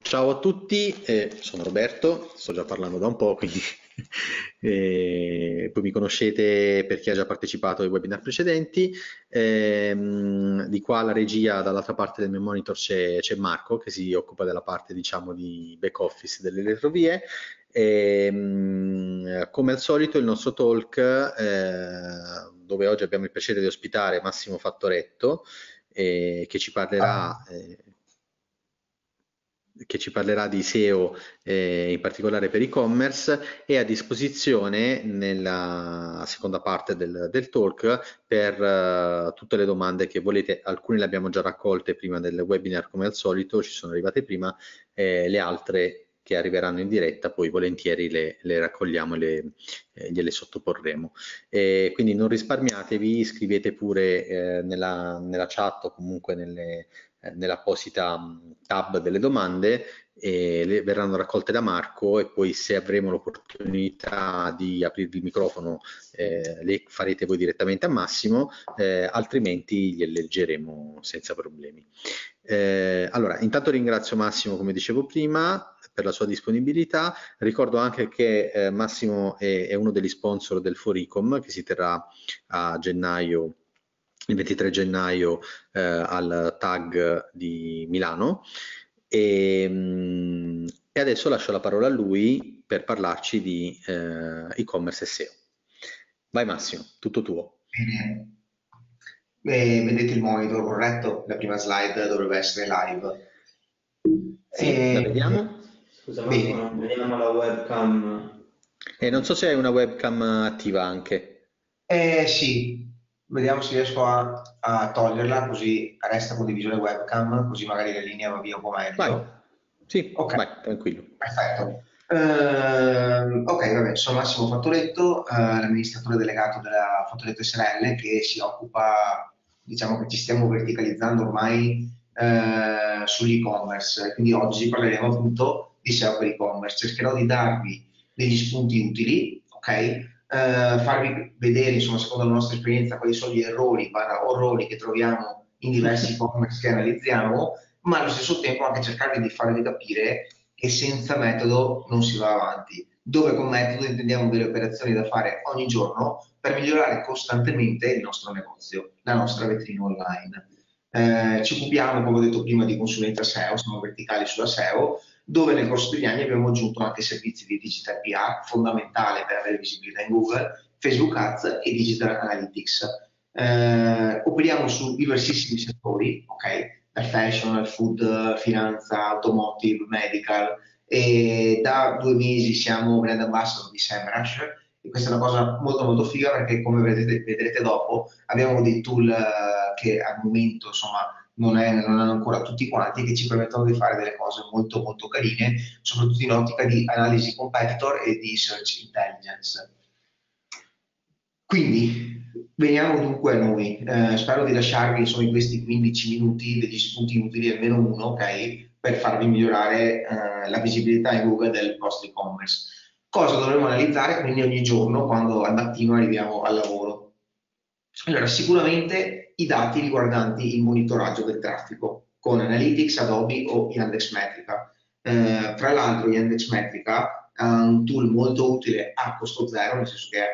Ciao a tutti, sono Roberto, sto già parlando da un po', quindi poi mi conoscete perché ha già partecipato ai webinar precedenti. Di qua la regia, dall'altra parte del mio monitor c'è Marco che si occupa della parte, diciamo, di back office delle retrovie. Come al solito il nostro talk, dove oggi abbiamo il piacere di ospitare Massimo Fattoretto, che ci parlerà di SEO, in particolare per e-commerce, e a disposizione nella seconda parte del talk per tutte le domande che volete. Alcune le abbiamo già raccolte prima del webinar, come al solito, ci sono arrivate prima, le altre che arriveranno in diretta poi volentieri le raccogliamo e gliele sottoporremo. Quindi non risparmiatevi, scrivete pure nella chat o comunque nell'apposita tab delle domande, e le verranno raccolte da Marco, e poi se avremo l'opportunità di aprirvi il microfono le farete voi direttamente a Massimo, altrimenti le leggeremo senza problemi. Allora, intanto ringrazio Massimo, come dicevo prima, per la sua disponibilità. Ricordo anche che Massimo è uno degli sponsor del Forecom, che si terrà a gennaio, il 23 gennaio, al TAG di Milano, e adesso lascio la parola a lui per parlarci di e-commerce e SEO. Vai Massimo, tutto tuo. Bene. Beh, vedete il monitor, corretto? La prima slide dovrebbe essere live. Sì, la vediamo? Scusa, non vediamo la webcam. Non so se hai una webcam attiva anche. Sì. Vediamo se riesco a toglierla, così resta condivisione webcam, così magari la linea va via un po' meglio. Vai. Sì, ok, vai, tranquillo. Perfetto. Ok, vabbè, sono Massimo Fattoretto, l'amministratore delegato della Fattoretto SRL, che si occupa, diciamo che ci stiamo verticalizzando ormai sull'e-commerce, quindi oggi parleremo appunto di SEO per e-commerce. Cercherò di darvi degli spunti utili, ok? Farvi vedere, insomma, secondo la nostra esperienza, quali sono gli errori, orrori che troviamo in diversi e-commerce che analizziamo, ma allo stesso tempo anche cercare di farvi capire che senza metodo non si va avanti. Dove con metodo intendiamo delle operazioni da fare ogni giorno per migliorare costantemente il nostro negozio, la nostra vetrina online. Ci occupiamo, come ho detto prima, di consulenza SEO, siamo verticali sulla SEO, dove nel corso degli anni abbiamo aggiunto anche servizi di digital PR, fondamentale per avere visibilità in Google, Facebook Ads e Digital Analytics. Operiamo su diversissimi settori, ok? Dal fashion al food, finanza, automotive, medical, e da 2 mesi siamo brand ambassador di SEMrush, e questa è una cosa molto molto figa, perché come vedrete dopo abbiamo dei tool che al momento, insomma, non hanno ancora tutti quanti, che ci permettono di fare delle cose molto molto carine, soprattutto in ottica di analisi competitor e di search intelligence. Quindi veniamo dunque a noi. Spero di lasciarvi, insomma, in questi 15 minuti degli spunti utili, almeno uno, ok, per farvi migliorare la visibilità in Google del vostro e-commerce. Cosa dovremo analizzare quindi ogni giorno quando al mattino arriviamo al lavoro? Allora, sicuramente i dati riguardanti il monitoraggio del traffico con Analytics, Adobe o Yandex Metrica. Tra l'altro Yandex Metrica è un tool molto utile a costo zero, nel senso che è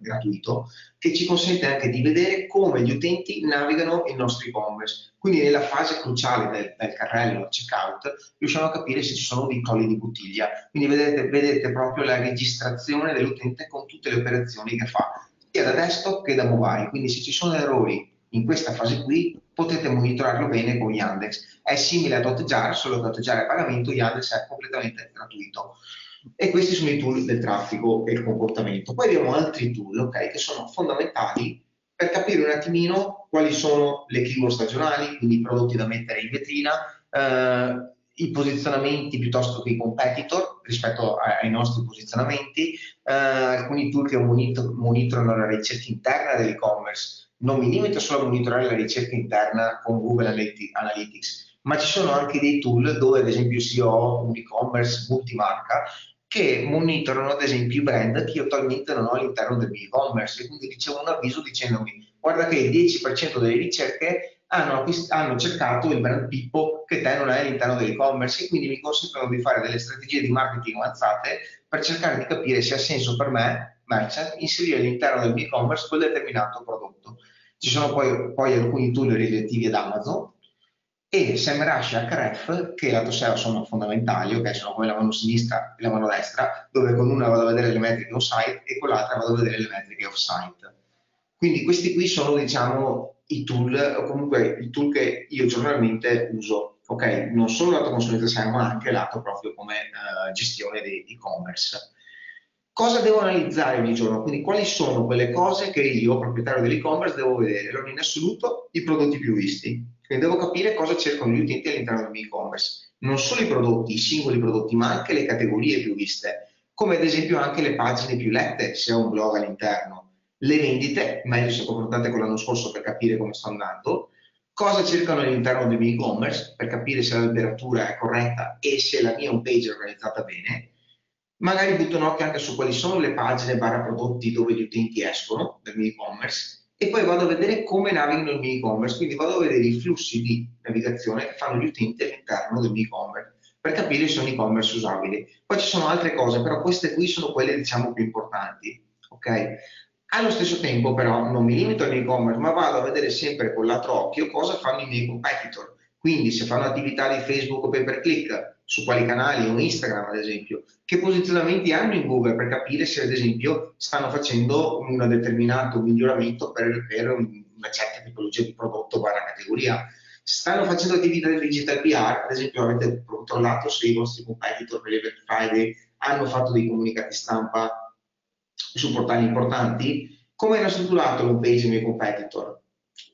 gratuito, che ci consente anche di vedere come gli utenti navigano il nostro e-commerce. Quindi nella fase cruciale del carrello checkout riusciamo a capire se ci sono dei colli di bottiglia. Quindi vedete proprio la registrazione dell'utente con tutte le operazioni che fa, sia da desktop che da mobile. Quindi se ci sono errori in questa fase qui potete monitorarlo bene con Yandex. È simile ad Hotjar, solo che Hotjar è a pagamento, Yandex è completamente gratuito. E questi sono i tool del traffico e il comportamento. Poi abbiamo altri tool, ok, che sono fondamentali per capire un attimino quali sono le keyword stagionali, quindi i prodotti da mettere in vetrina, i posizionamenti piuttosto che i competitor rispetto ai nostri posizionamenti, alcuni tool che monitorano la ricerca interna dell'e-commerce. Non mi limito solo a monitorare la ricerca interna con Google Analytics, ma ci sono anche dei tool dove, ad esempio, se io ho un e-commerce multimarca, che monitorano ad esempio i brand che io attualmente non ho all'interno del mio e-commerce, e quindi ricevo un avviso dicendomi: guarda che il 10% delle ricerche hanno cercato il brand Pippo che te non hai all'interno dell'e-commerce, e quindi mi consentono di fare delle strategie di marketing avanzate per cercare di capire se ha senso per me, merchant, inserire all'interno del mio e-commerce quel determinato prodotto. Ci sono poi alcuni tool relativi ad Amazon e SEMrush e Ahrefs, che lato SEO sono fondamentali, ok? Sono come la mano sinistra e la mano destra, dove con una vado a vedere le metriche on-site e con l'altra vado a vedere le metriche off-site. Quindi questi qui sono, diciamo, i tool, o comunque i tool che io giornalmente uso, ok? Non solo lato consulenza SEO, ma anche lato proprio come gestione di e-commerce. Cosa devo analizzare ogni giorno? Quindi quali sono quelle cose che io, proprietario dell'e-commerce, devo vedere? Allora, in assoluto i prodotti più visti. Quindi devo capire cosa cercano gli utenti all'interno del mio e-commerce. Non solo i prodotti, i singoli prodotti, ma anche le categorie più viste, come ad esempio anche le pagine più lette, se ho un blog all'interno. Le vendite, meglio se confrontate con l'anno scorso per capire come sto andando, cosa cercano all'interno del mio e-commerce per capire se la letteratura è corretta e se la mia home page è organizzata bene. Magari butto un occhio anche su quali sono le pagine barra prodotti dove gli utenti escono dal mio e-commerce, e poi vado a vedere come navigano il mio e-commerce, quindi vado a vedere i flussi di navigazione che fanno gli utenti all'interno del mio e-commerce per capire se è un e-commerce usabile. Poi ci sono altre cose, però queste qui sono quelle, diciamo, più importanti, ok? Allo stesso tempo però non mi limito al mio e-commerce, ma vado a vedere sempre con l'altro occhio cosa fanno i miei competitor. Quindi se fanno attività di Facebook o pay per click, su quali canali, o Instagram ad esempio, che posizionamenti hanno in Google per capire se ad esempio stanno facendo un determinato miglioramento per una certa tipologia di prodotto barra categoria. Stanno facendo attività di digital PR, ad esempio avete controllato se i vostri competitor per le Black Friday hanno fatto dei comunicati stampa su portali importanti, come hanno strutturato l'home page dei miei competitor,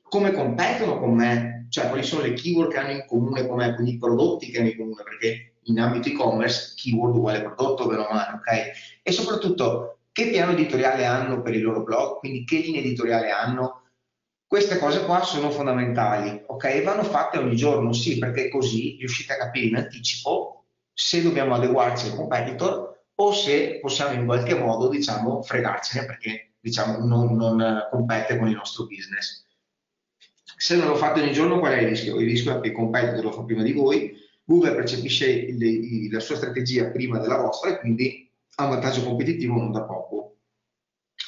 come competono con me, cioè quali sono le keyword che hanno in comune con me, quindi i prodotti che hanno in comune, perché in ambito e-commerce keyword uguale prodotto, vero mano, ok? E soprattutto che piano editoriale hanno per il loro blog, quindi che linea editoriale hanno. Queste cose qua sono fondamentali, ok? Vanno fatte ogni giorno, sì, perché così riuscite a capire in anticipo se dobbiamo adeguarci ai competitor o se possiamo in qualche modo, diciamo, fregarcene, perché, diciamo, non compete con il nostro business. Se non lo fate ogni giorno, qual è il rischio? Il rischio è che il competitor lo fa prima di voi, Google percepisce la sua strategia prima della vostra e quindi ha un vantaggio competitivo non da poco.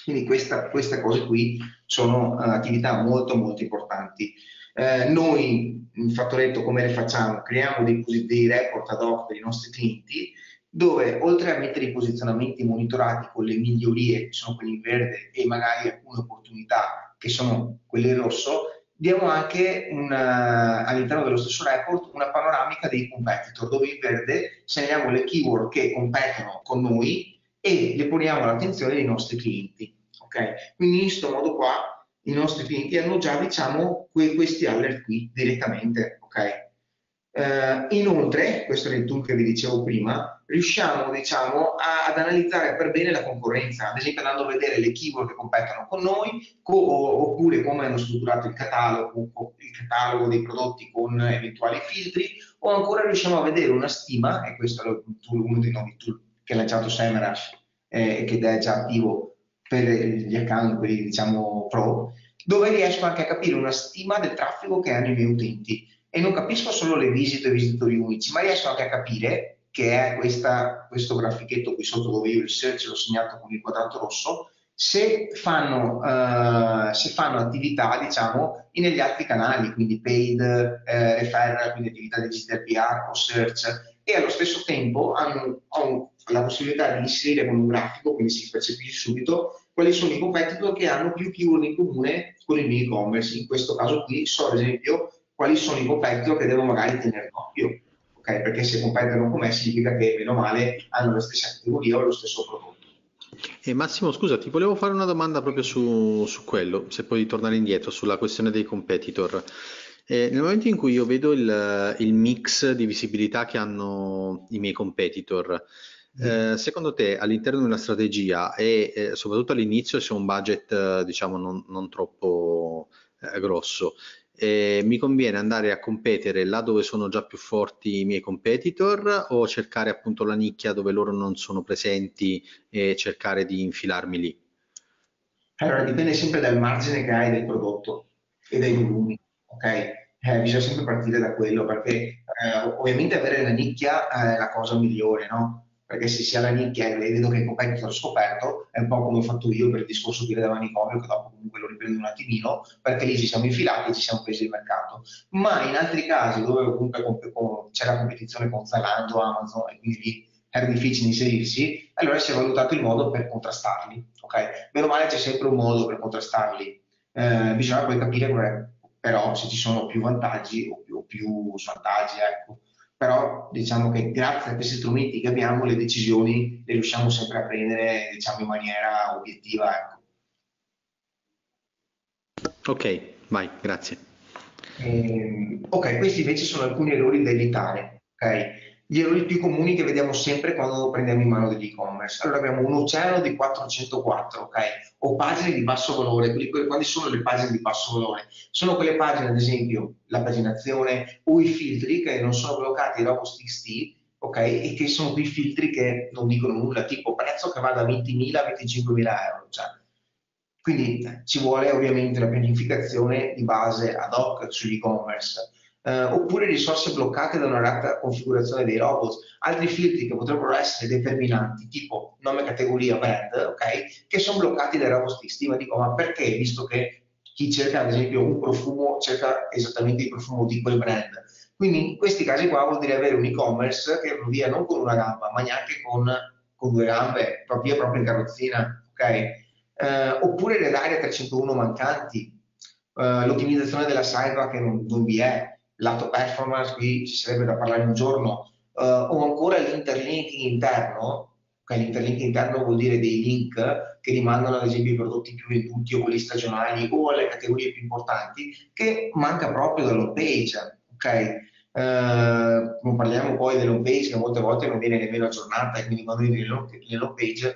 Quindi queste cose qui sono attività molto molto importanti. Noi in Fattoretto come le facciamo? Creiamo dei report ad hoc per i nostri clienti, dove oltre a mettere i posizionamenti monitorati con le migliorie, che sono quelli in verde, e magari alcune opportunità, che sono quelle in rosso, diamo anche all'interno dello stesso report una panoramica dei competitor, dove in verde segnaliamo le keyword che competono con noi e le poniamo all'attenzione dei nostri clienti. Okay? Quindi in questo modo qua i nostri clienti hanno già, diciamo, questi alert qui direttamente. Okay? Inoltre, questo era il tool che vi dicevo prima, riusciamo, diciamo, ad analizzare per bene la concorrenza, ad esempio andando a vedere le keyword che competono con noi, oppure come hanno strutturato il catalogo dei prodotti con eventuali filtri, o ancora riusciamo a vedere una stima, e questo è uno dei nuovi tool che ha lanciato SEMrush e che è già attivo per gli account, quelli, diciamo, pro, dove riesco anche a capire una stima del traffico che hanno i miei utenti. E non capisco solo le visite e visitatori unici, ma riesco anche a capire, che è questo grafichetto qui sotto dove io il search l'ho segnato con il quadrato rosso, se fanno attività, diciamo, negli altri canali, quindi paid, referral, quindi attività digital PR o search, e allo stesso tempo ho la possibilità di inserire con un grafico, quindi si percepisce subito, quali sono i competitor che hanno più keyword in comune con il mio e-commerce. In questo caso qui so, ad esempio, quali sono i competitor che devo magari tenere d'occhio, okay? Perché se competono con me significa che, meno male, hanno la stessa categoria o lo stesso prodotto. E Massimo, scusa, ti volevo fare una domanda proprio su quello, se puoi tornare indietro, sulla questione dei competitor. Nel momento in cui io vedo il mix di visibilità che hanno i miei competitor, secondo te all'interno di una strategia e soprattutto all'inizio, se ho un budget, diciamo, non troppo grosso, mi conviene andare a competere là dove sono già più forti i miei competitor, o cercare appunto la nicchia dove loro non sono presenti e cercare di infilarmi lì? Allora, dipende sempre dal margine che hai del prodotto e dai volumi. ok? Bisogna sempre partire da quello, perché ovviamente avere la nicchia è la cosa migliore, no? Perché se si ha la nicchia e vedo che i compagni l'ho scoperto, è un po' come ho fatto io per il discorso di Birra da Manicomio, che dopo comunque lo riprendo un attimino, perché lì ci siamo infilati e ci siamo presi il mercato. Ma in altri casi dove comunque c'è la competizione con Zalando, Amazon, e quindi lì era difficile inserirsi, allora si è valutato il modo per contrastarli, ok? Meno male c'è sempre un modo per contrastarli, bisogna poi capire qual è, però se ci sono più vantaggi o più svantaggi, ecco. Però diciamo che grazie a questi strumenti che abbiamo le decisioni le riusciamo sempre a prendere, diciamo, in maniera obiettiva, ecco. Ok, vai, grazie. Ok, questi invece sono alcuni errori da evitare, ok? Gli errori più comuni che vediamo sempre quando prendiamo in mano dell'e-commerce. Allora abbiamo un oceano di 404, ok? O pagine di basso valore. Quali sono le pagine di basso valore? Sono quelle pagine, ad esempio, la paginazione o i filtri che non sono bloccati da host.txt, ok? E che sono quei filtri che non dicono nulla, tipo prezzo che va da 20.000 a 25.000 euro. Cioè. Quindi ci vuole ovviamente la pianificazione di base ad hoc sull'e-commerce. Oppure risorse bloccate da una rata configurazione dei robot, altri filtri che potrebbero essere determinanti, tipo nome, categoria, brand, ok? Che sono bloccati dai robot.txt. Ma dico, ma perché? Visto che chi cerca ad esempio un profumo cerca esattamente il profumo di quel brand. Quindi in questi casi qua vuol dire avere un e-commerce che via non con una gamba, ma neanche con due gambe, proprio in carrozzina, ok? Oppure le aree 301 mancanti, l'ottimizzazione della salva che non vi è. Lato performance, qui ci sarebbe da parlare un giorno, o ancora l'interlinking interno, okay, l'interlinking interno vuol dire dei link che rimandano ad esempio i prodotti più venduti o quelli stagionali o alle categorie più importanti, che manca proprio dall'home page, ok? Non parliamo poi dell'home page che molte volte non viene nemmeno aggiornata, e quindi quando vieni nell'home page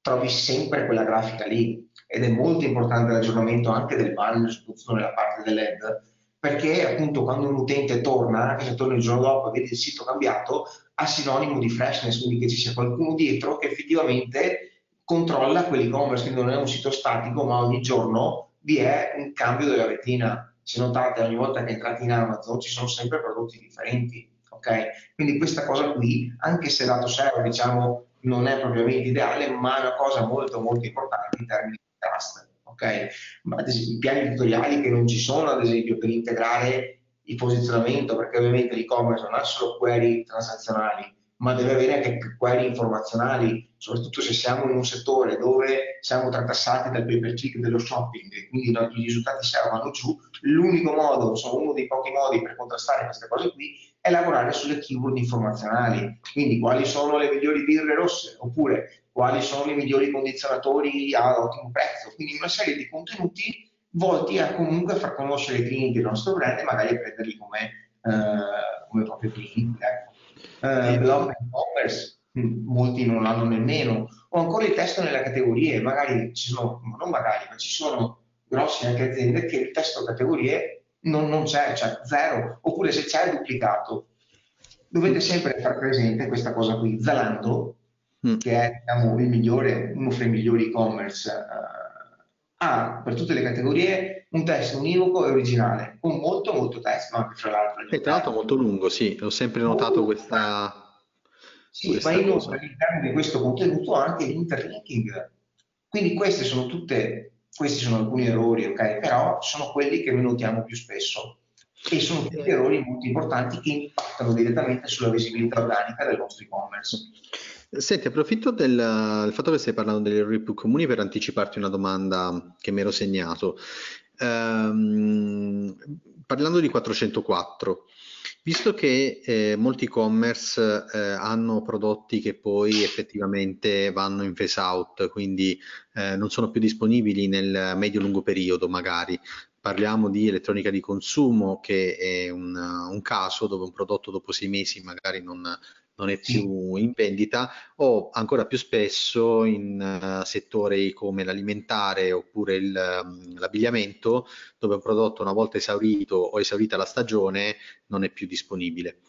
trovi sempre quella grafica lì, ed è molto importante l'aggiornamento anche del banner, soprattutto nella parte dell'head, perché appunto quando un utente torna, anche se torna il giorno dopo e vede il sito cambiato, ha sinonimo di freshness, quindi che ci sia qualcuno dietro che effettivamente controlla quell'e-commerce, quindi non è un sito statico, ma ogni giorno vi è un cambio della vetrina. Se notate, ogni volta che entrate in Amazon ci sono sempre prodotti differenti, ok? Quindi questa cosa qui, anche se lato server, diciamo, non è propriamente ideale, ma è una cosa molto molto importante in termini di trust. Okay. Ad esempio, i piani editoriali che non ci sono, ad esempio, per integrare il posizionamento, perché ovviamente l'e-commerce non ha solo query transazionali, ma deve avere anche query informazionali, soprattutto se siamo in un settore dove siamo tratassati dal pay per click dello shopping e quindi i risultati si vanno giù. L'unico modo, insomma, uno dei pochi modi per contrastare queste cose qui è lavorare sulle keyword informazionali, quindi quali sono le migliori birre rosse, oppure quali sono i migliori condizionatori ad ottimo prezzo, quindi una serie di contenuti volti a comunque far conoscere i clienti del nostro brand e magari a prenderli come proprio clienti, ecco. Blog e-commerce, molti non l'hanno nemmeno, o ancora il testo nelle categorie, magari ci sono, non magari, ma ci sono grosse anche aziende che il testo categorie non c'è, cioè zero, oppure se c'è è duplicato. Dovete sempre far presente questa cosa qui. Zalando, che è, diciamo, il migliore, uno fra i migliori e-commerce, ha per tutte le categorie un testo univoco e originale, con molto molto testo, anche fra l'altro. E tra l'altro molto lungo, sì, ho sempre notato questa. Sì, ma io all'interno di questo contenuto anche l'interlinking. Quindi questi sono alcuni errori, ok? Però sono quelli che noi notiamo più spesso. E sono tutti errori molto importanti che impattano direttamente sulla visibilità organica del nostro e-commerce. Senti, approfitto del fatto che stai parlando degli errori più comuni per anticiparti una domanda che mi ero segnato. Parlando di 404, visto che molti e-commerce hanno prodotti che poi effettivamente vanno in phase out, quindi non sono più disponibili nel medio-lungo periodo magari. Parliamo di elettronica di consumo, che è un caso dove un prodotto dopo 6 mesi magari non è più in vendita, o ancora più spesso in settori come l'alimentare oppure l'abbigliamento, dove un prodotto una volta esaurito o esaurita la stagione non è più disponibile.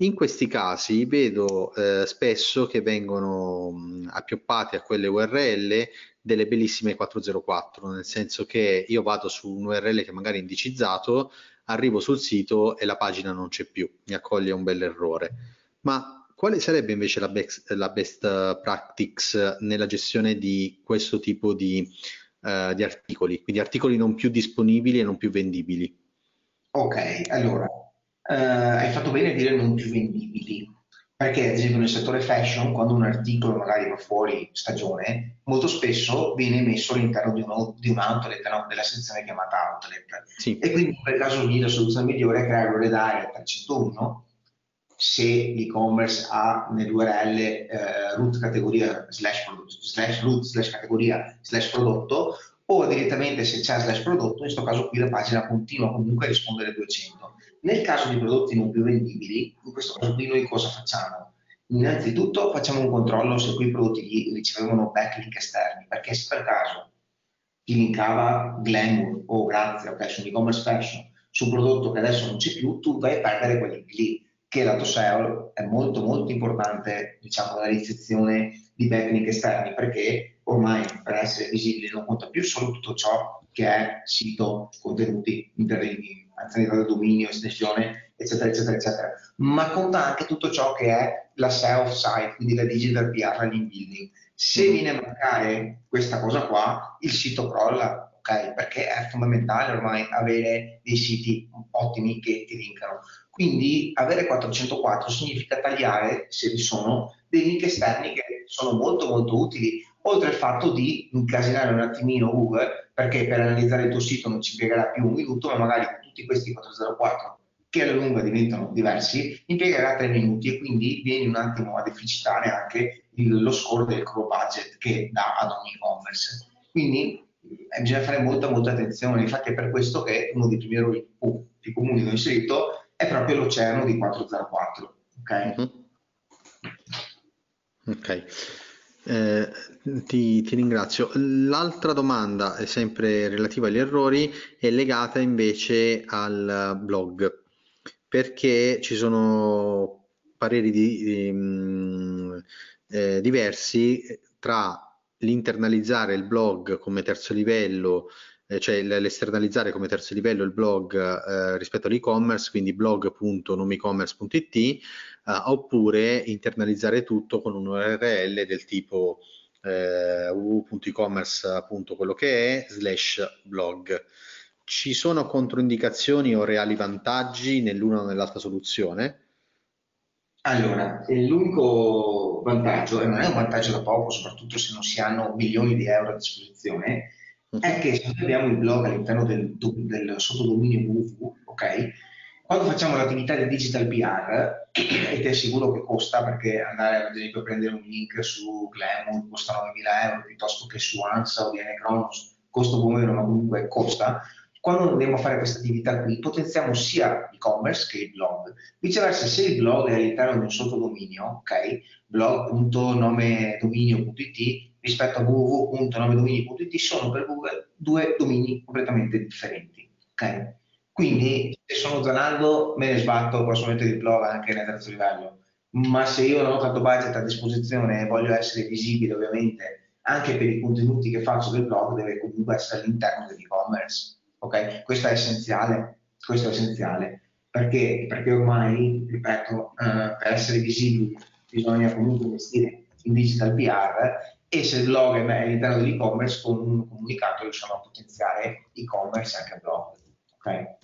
In questi casi vedo spesso che vengono appioppate a quelle URL delle bellissime 404, nel senso che io vado su un URL che magari è indicizzato, arrivo sul sito e la pagina non c'è più, mi accoglie un bel errore. Ma quale sarebbe invece la best practice nella gestione di questo tipo di articoli? Quindi articoli non più disponibili e non più vendibili. Ok, allora, hai fatto bene a dire non più vendibili, perché ad esempio nel settore fashion, quando un articolo magari va fuori stagione, molto spesso viene messo all'interno di un outlet, no? Della sezione chiamata outlet. Sì. E quindi in quel caso lì la soluzione migliore è creare un redaire 301, se l'e-commerce ha nell'URL root categoria /root/categoria/prodotto, o direttamente se c'è /prodotto, in questo caso qui la pagina continua comunque a rispondere a 200. Nel caso di prodotti non più vendibili, in questo caso qui noi cosa facciamo? Innanzitutto facciamo un controllo se quei prodotti ricevevano backlink esterni, perché se per caso ti linkava Glamour o Grazia, ok, su e-commerce fashion, su un prodotto che adesso non c'è più, tu vai a perdere quelli lì. Che lato SEO è molto molto importante, diciamo, la ricezione di backlink esterni, perché ormai per essere visibile non conta più solo tutto ciò che è sito, contenuti, interventi, anzianità del dominio, estensione, eccetera eccetera eccetera, ma conta anche tutto ciò che è la SEO off-site, quindi la digital PR e link building. Se viene a mancare questa cosa qua, il sito crolla, ok? Perché è fondamentale ormai avere dei siti ottimi che ti linkano. Quindi avere 404 significa tagliare, se vi sono, dei link esterni che sono molto molto utili, oltre al fatto di incasinare un attimino Google, perché per analizzare il tuo sito non ci impiegherà più un minuto, ma magari con tutti questi 404 che alla lunga diventano diversi, impiegherà 3 minuti, e quindi vieni un attimo a deficitare anche lo score del core budget che dà ad ogni e-commerce. Quindi bisogna fare molta molta attenzione, infatti è per questo che uno dei primi errori più comuni che ho inserito è proprio l'oceano di 404, ok? Ok, ti ringrazio. L'altra domanda è sempre relativa agli errori, è legata invece al blog, perché ci sono pareri diversi tra l'internalizzare il blog come terzo livello, cioè l'esternalizzare come terzo livello il blog rispetto all'e-commerce, quindi blog.nomecommerce.it, oppure internalizzare tutto con un URL del tipo www.ecommerce.blog. Ci sono controindicazioni o reali vantaggi nell'una o nell'altra soluzione? Allora, l'unico vantaggio, e non è un vantaggio da poco, soprattutto se non si hanno milioni di euro a disposizione, è che se abbiamo il blog all'interno del sottodominio www, ok, quando facciamo l'attività di digital PR, e ti assicuro che costa, perché andare ad esempio a prendere un link su Glamour costa 9.000 euro, piuttosto che su ANSA o di Venecronos costa un po' meno, ma comunque costa. Quando andiamo a fare questa attività qui potenziamo sia l'e-commerce che il blog. Viceversa, se il blog è all'interno di un sottodominio, ok, blog.nomedominio.it rispetto a www.nomedomini.it, sono per Google 2 domini completamente differenti, ok? Quindi se sono Zalando me ne sbatto, posso mettere il blog anche nel terzo livello, ma se io non ho tanto budget a disposizione e voglio essere visibile ovviamente anche per i contenuti che faccio del blog, deve comunque essere all'interno dell'e-commerce, ok? Questo è essenziale, questo è essenziale, perché ormai, ripeto, per essere visibili bisogna comunque investire in digital PR, e se il blog è all'interno dell'e-commerce con un comunicato riusciamo a potenziare e-commerce anche blog. Ok,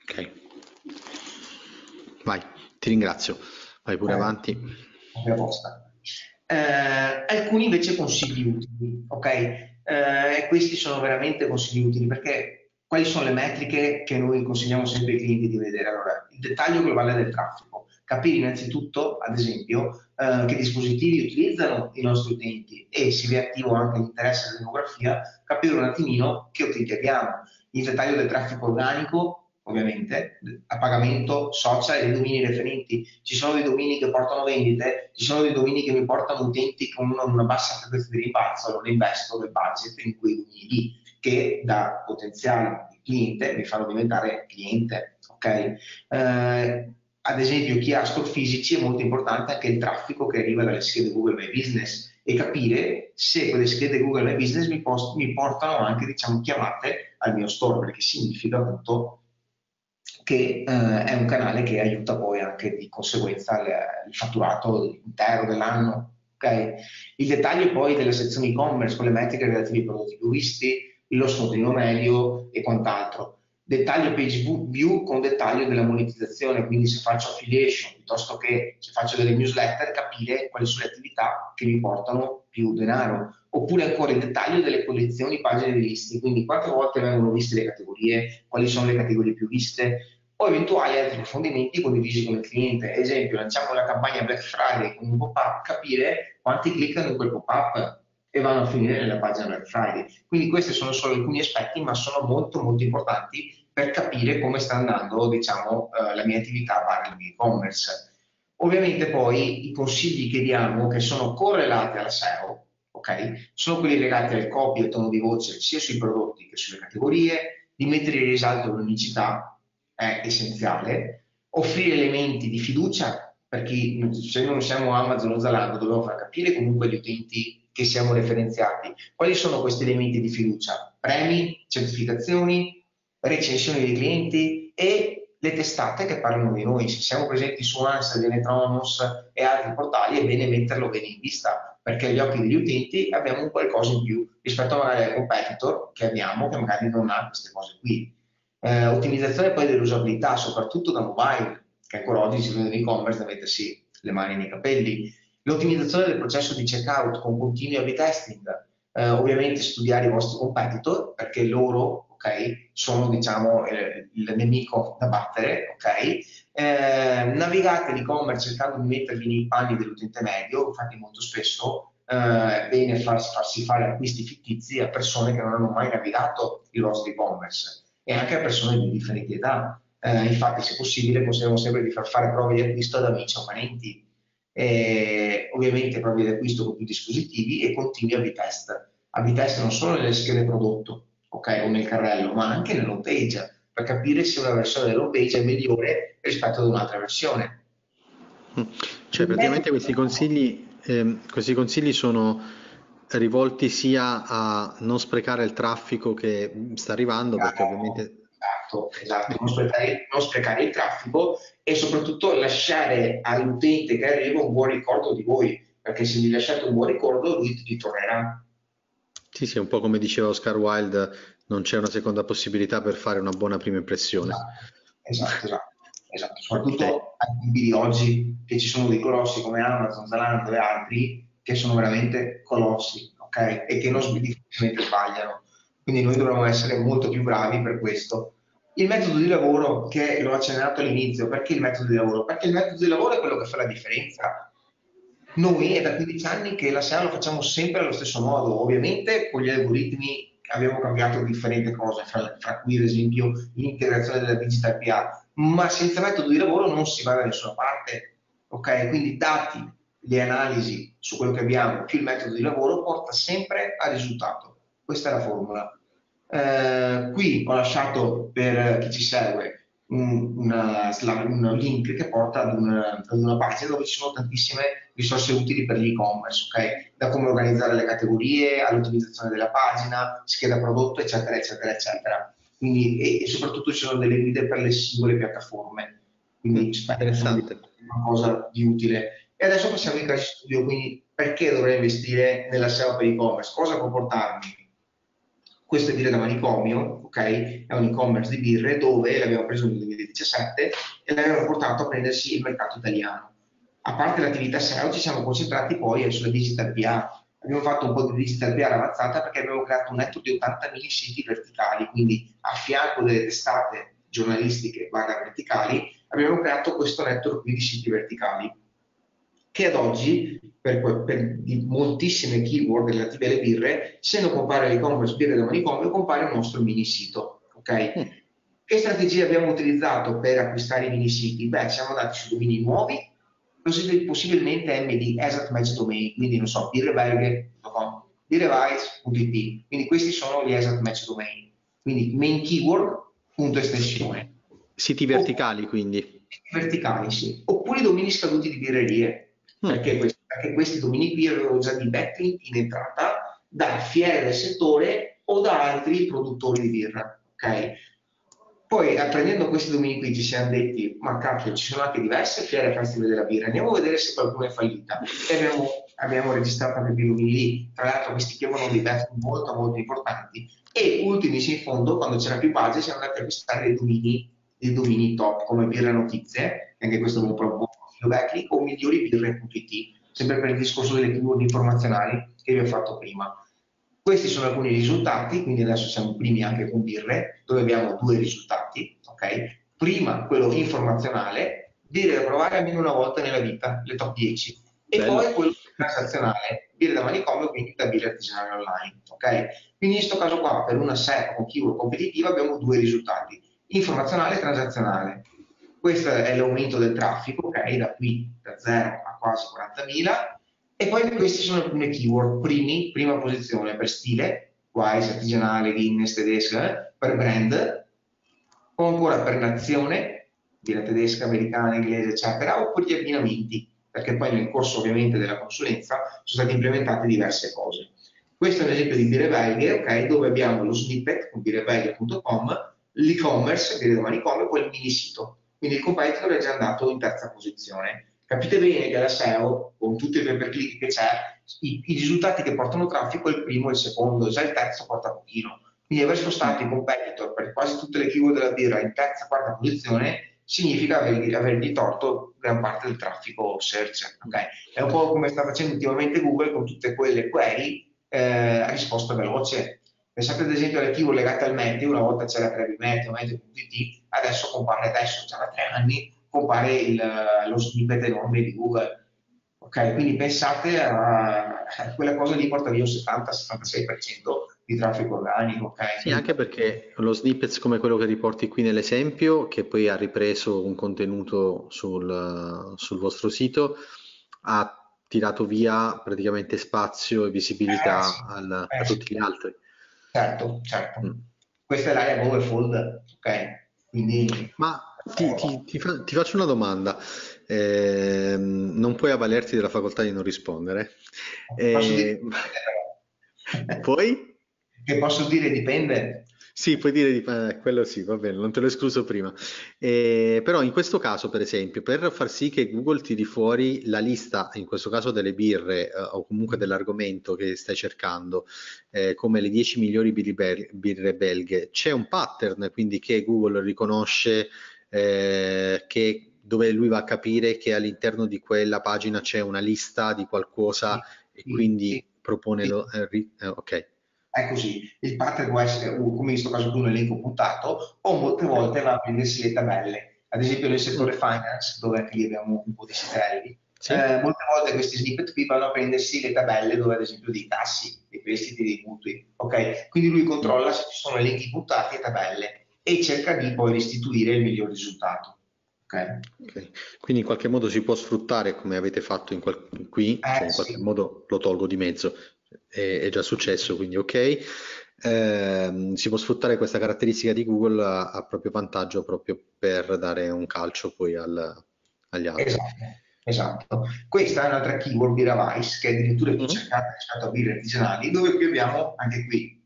ok, vai, ti ringrazio, vai pure avanti. Alcuni invece consigli utili, ok, questi sono veramente consigli utili, perché quali sono le metriche che noi consigliamo sempre ai clienti di vedere? Allora, il dettaglio globale del traffico, capire innanzitutto ad esempio che dispositivi utilizzano i nostri utenti, e se vi è attivo anche l'interesse della demografia, capire un attimino che utenti abbiamo, il dettaglio del traffico organico ovviamente, a pagamento, social e domini referenti. Ci sono dei domini che portano vendite, ci sono dei domini che mi portano utenti con una bassa frequenza di rimbalzo, allora investo del budget in quei domini lì che da potenziale cliente mi fanno diventare cliente, ok? Ad esempio chi ha store fisici è molto importante anche il traffico che arriva dalle schede Google My Business, e capire se quelle schede Google My Business mi portano anche, diciamo, chiamate al mio store, perché significa appunto che è un canale che aiuta poi anche di conseguenza il fatturato intero dell'anno. Okay? Il dettaglio poi delle sezioni e-commerce con le metriche relative ai prodotti più visti, lo scontrino medio e quant'altro. Dettaglio page view con dettaglio della monetizzazione, quindi se faccio affiliation piuttosto che se faccio delle newsletter, capire quali sono le attività che mi portano più denaro. Oppure ancora il dettaglio delle collezioni pagine di liste, quindi quante volte vengono viste le categorie, quali sono le categorie più viste, o eventuali altri approfondimenti condivisi con il cliente. Ad esempio, lanciamo la campagna Black Friday con un pop-up, capire quanti cliccano in quel pop-up e vanno a finire nella pagina Black Friday. Quindi questi sono solo alcuni aspetti, ma sono molto importanti per capire come sta andando, diciamo, la mia attività barra di e-commerce. Ovviamente poi i consigli che diamo, che sono correlati alla SEO, okay, sono quelli legati al copy e al tono di voce, sia sui prodotti che sulle categorie, di mettere in risalto l'unicità è essenziale, offrire elementi di fiducia, perché se non siamo Amazon o Zalando dobbiamo far capire comunque agli utenti che siamo referenziati. Quali sono questi elementi di fiducia? Premi, certificazioni, recensioni dei clienti e le testate che parlano di noi. Se siamo presenti su ANSA, Venecronos e altri portali, è bene metterlo bene in vista, perché agli occhi degli utenti abbiamo un qualcosa in più rispetto magari al competitor che abbiamo, che magari non ha queste cose qui. Ottimizzazione poi dell'usabilità, soprattutto da mobile, che ancora oggi si vede in e-commerce da mettersi le mani nei capelli. L'ottimizzazione del processo di checkout con continui A/B testing, ovviamente studiare i vostri competitor, perché loro, okay, sono, diciamo, il nemico da battere, okay? Navigate l'e-commerce cercando di mettervi nei panni dell'utente medio. Infatti molto spesso è bene farsi fare acquisti fittizi a persone che non hanno mai navigato il vostro e-commerce e anche a persone di differenti età. Infatti, se possibile, consigliamo sempre di far fare prove di acquisto ad amici o parenti. Ovviamente proprio di acquisto con più dispositivi e continui A/B test non solo nelle schede prodotto, okay, o nel carrello, ma anche nell'home page, per capire se una versione dell'home page è migliore rispetto ad un'altra versione. Cioè praticamente questi consigli sono rivolti sia a non sprecare il traffico che sta arrivando, perché ovviamente... Esatto, non sprecare il traffico e soprattutto lasciare all'utente che arriva un buon ricordo di voi, perché se gli lasciate un buon ricordo lui ti tornerà. Sì, un po' come diceva Oscar Wilde, non c'è una seconda possibilità per fare una buona prima impressione. Esatto. Soprattutto ai tempi di oggi, che ci sono dei colossi come Amazon, Zalando e altri, che sono veramente colossi, okay? E che non difficilmente sbagliano. Quindi noi dovremmo essere molto più bravi per questo. Il metodo di lavoro, che l'ho accennato all'inizio, perché il metodo di lavoro? Perché il metodo di lavoro è quello che fa la differenza. Noi è da 15 anni che la SEO lo facciamo sempre allo stesso modo. Ovviamente con gli algoritmi abbiamo cambiato differenti cose, fra cui ad esempio l'integrazione della digital PA, ma senza metodo di lavoro non si va da nessuna parte. Okay? Quindi dati, le analisi su quello che abbiamo, più il metodo di lavoro porta sempre al risultato. Questa è la formula. Qui ho lasciato per chi ci segue un link che porta ad una pagina dove ci sono tantissime risorse utili per l'e-commerce, okay? Da come organizzare le categorie all'utilizzazione della pagina, scheda prodotto, eccetera. Quindi, e soprattutto ci sono delle guide per le singole piattaforme, quindi spero che sia una cosa di utile. E adesso passiamo ai casi studio, quindi perché dovrei investire nella SEO per e-commerce, cosa può portarmi? Questo è Birre da Manicomio, okay? È un e-commerce di birre dove l'abbiamo preso nel 2017 e l'abbiamo portato a prendersi il mercato italiano. A parte l'attività SEO ci siamo concentrati poi sulla digital PA. Abbiamo fatto un po' di digital PA avanzata perché abbiamo creato un network di 80.000 siti verticali, quindi a fianco delle testate giornalistiche barra verticali abbiamo creato questo network di siti verticali, che ad oggi, per moltissime keyword relative alle birre, se non compare l'e-commerce Birre da Manicomio, compare il nostro mini sito. Okay? Che strategie abbiamo utilizzato per acquistare i mini siti? Beh, siamo andati su domini nuovi, possibilmente MD, Exact Match Domain, quindi non so, birreberghe.com, birravice.it, quindi questi sono gli Exact Match Domain, quindi main keyword, punto estensione. Siti verticali, quindi. Verticali, sì. Oppure domini scaduti di birrerie. Perché questi domini qui erano già di backlink in entrata da fiere del settore o da altri produttori di birra. Okay? Poi prendendo questi domini qui ci siamo detti, ma cacchio, ci sono anche diverse fiere festival della birra, andiamo a vedere se qualcuno è fallita, e abbiamo registrato anche più domini lì. Tra l'altro questi che avevano dei dati molto molto importanti, e ultimi in fondo, quando c'era più base, siamo andati a acquistare dei domini top come Birra Notizie, anche questo è un buon profilo tecnico, o miglioribirre.it, sempre per il discorso delle keyword informazionali che vi ho fatto prima. Questi sono alcuni risultati, quindi adesso siamo primi anche con Birre, dove abbiamo 2 risultati, ok? Prima quello informazionale, dire da provare almeno una volta nella vita, le top 10, e bello. Poi quello transazionale, Birre da Manicomio, quindi da birra artigianale online, ok? Quindi in questo caso qua, per una SERP o keyword competitiva, abbiamo 2 risultati, informazionale e transazionale. Questo è l'aumento del traffico, ok? Da qui, da 0 a quasi 40.000. E poi queste sono alcune keyword, prima posizione per stile, Wise, artigianale, Guinness, tedesca, per brand, o ancora per nazione, birra tedesca, americana, inglese, eccetera, o per gli abbinamenti, perché poi nel corso ovviamente della consulenza sono state implementate diverse cose. Questo è un esempio di birre belghe, ok, dove abbiamo lo snippet con birrebelghe.com, l'e-commerce, birre da manicomio, e poi il mini sito. Quindi il competitor è già andato in terza posizione. Capite bene che la SEO, con tutti i pay per click che c'è, i risultati che portano traffico, il primo e il secondo, già il terzo porta pochino. Quindi aver spostato i competitor per quasi tutte le keyword della birra in terza, quarta posizione, significa avergli torto gran parte del traffico search. Okay? È un po' come sta facendo ultimamente Google con tutte quelle query a risposta veloce. Pensate ad esempio alle keyword legate al meteo, una volta c'era meteo.it, adesso compare adesso, c'era 3 anni, compare lo snippet enorme di Google, ok? Quindi pensate a quella cosa lì, porta via un 70-76% di traffico organico, ok? Sì, anche perché lo snippet come quello che riporti qui nell'esempio, che poi ha ripreso un contenuto sul vostro sito, ha tirato via praticamente spazio e visibilità a tutti gli altri. Certo. Questa è l'area overfold, ok? Quindi... Ma... Ti faccio una domanda, non puoi avvalerti della facoltà di non rispondere. Poi? Che posso dire dipende? Sì, puoi dire dipende, quello sì, va bene, non te l'ho escluso prima. Però in questo caso, per esempio, per far sì che Google tiri fuori la lista, in questo caso delle birre o comunque dell'argomento che stai cercando, come le 10 migliori birre belghe, c'è un pattern quindi che Google riconosce. Dove lui va a capire che all'interno di quella pagina c'è una lista di qualcosa, sì, e quindi sì, propone. Ok. È così, il pattern può essere, come in questo caso, un elenco puntato, o molte volte va a prendersi le tabelle. Ad esempio nel settore finance, dove anche lì abbiamo un po' di sitelli, sì, molte volte questi snippet qui vanno a prendersi le tabelle dove ad esempio dei tassi, dei prestiti, dei mutui. Ok, quindi lui controlla se ci sono elenchi puntati e tabelle, e cerca di poi restituire il miglior risultato. Okay. Quindi in qualche modo si può sfruttare, come avete fatto qui, cioè in qualche modo lo tolgo di mezzo, è già successo, quindi ok, si può sfruttare questa caratteristica di Google a proprio vantaggio, proprio per dare un calcio poi agli altri. Esatto. Questa è un'altra keyword, Birra Vice, che è addirittura più cercata rispetto a birre artigianali, dove abbiamo anche qui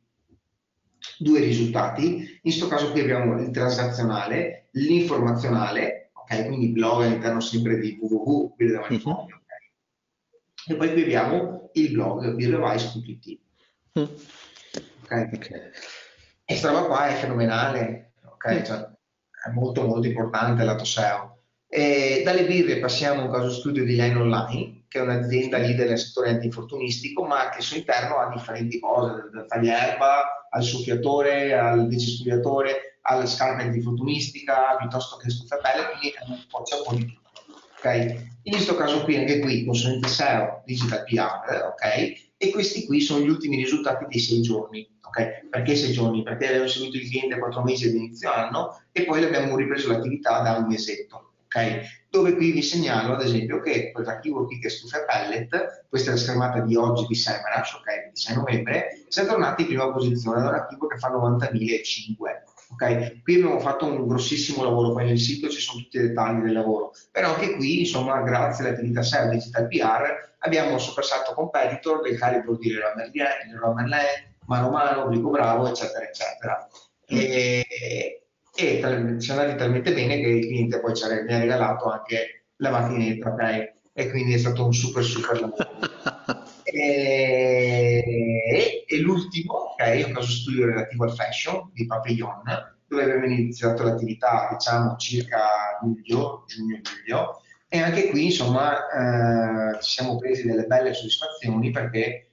2 risultati. In questo caso qui abbiamo il transazionale, l'informazionale, ok, quindi blog all'interno sempre di www, birra da manicomio, ok. E poi qui abbiamo il blog birravice.it. Ok. E sta roba qua è fenomenale, ok, cioè, è molto molto importante lato SEO. E dalle birre passiamo a un caso studio di Line Online, che è un'azienda leader nel settore antinfortunistico, ma che al suo interno ha differenti cose, dal taglierba al soffiatore, al decespugliatore, alla scarpa antinfortunistica, piuttosto che stuzzapelle, quindi è un po' di tutto. Okay? In questo caso qui, anche qui, consulente SEO, digital PR, ok? E questi qui sono gli ultimi risultati dei 6 giorni, ok? Perché 6 giorni? Perché abbiamo seguito il cliente 4 mesi ad inizio anno, e poi abbiamo ripreso l'attività da un mesetto. Okay. Dove qui vi segnalo ad esempio che questa keyword qui, che è stufa pellet, questa è la schermata di oggi di SEMrush, ok, di 6 novembre, siamo tornati in prima posizione da una keyword che fa 90.005, ok. Qui abbiamo fatto un grossissimo lavoro, poi nel sito ci sono tutti i dettagli del lavoro, però anche qui insomma grazie all'attività SEO Digital PR abbiamo sorpassato competitor del calibro di Romelé, Mano Mano, Brico Bravo, eccetera eccetera. E e funzionati talmente bene che il cliente poi mi ha regalato anche la macchinetta, dai, e quindi è stato un super lavoro. E l'ultimo, ok, un caso studio relativo al fashion di Papillon, dove abbiamo iniziato l'attività diciamo circa giugno-luglio, e anche qui insomma ci siamo presi delle belle soddisfazioni perché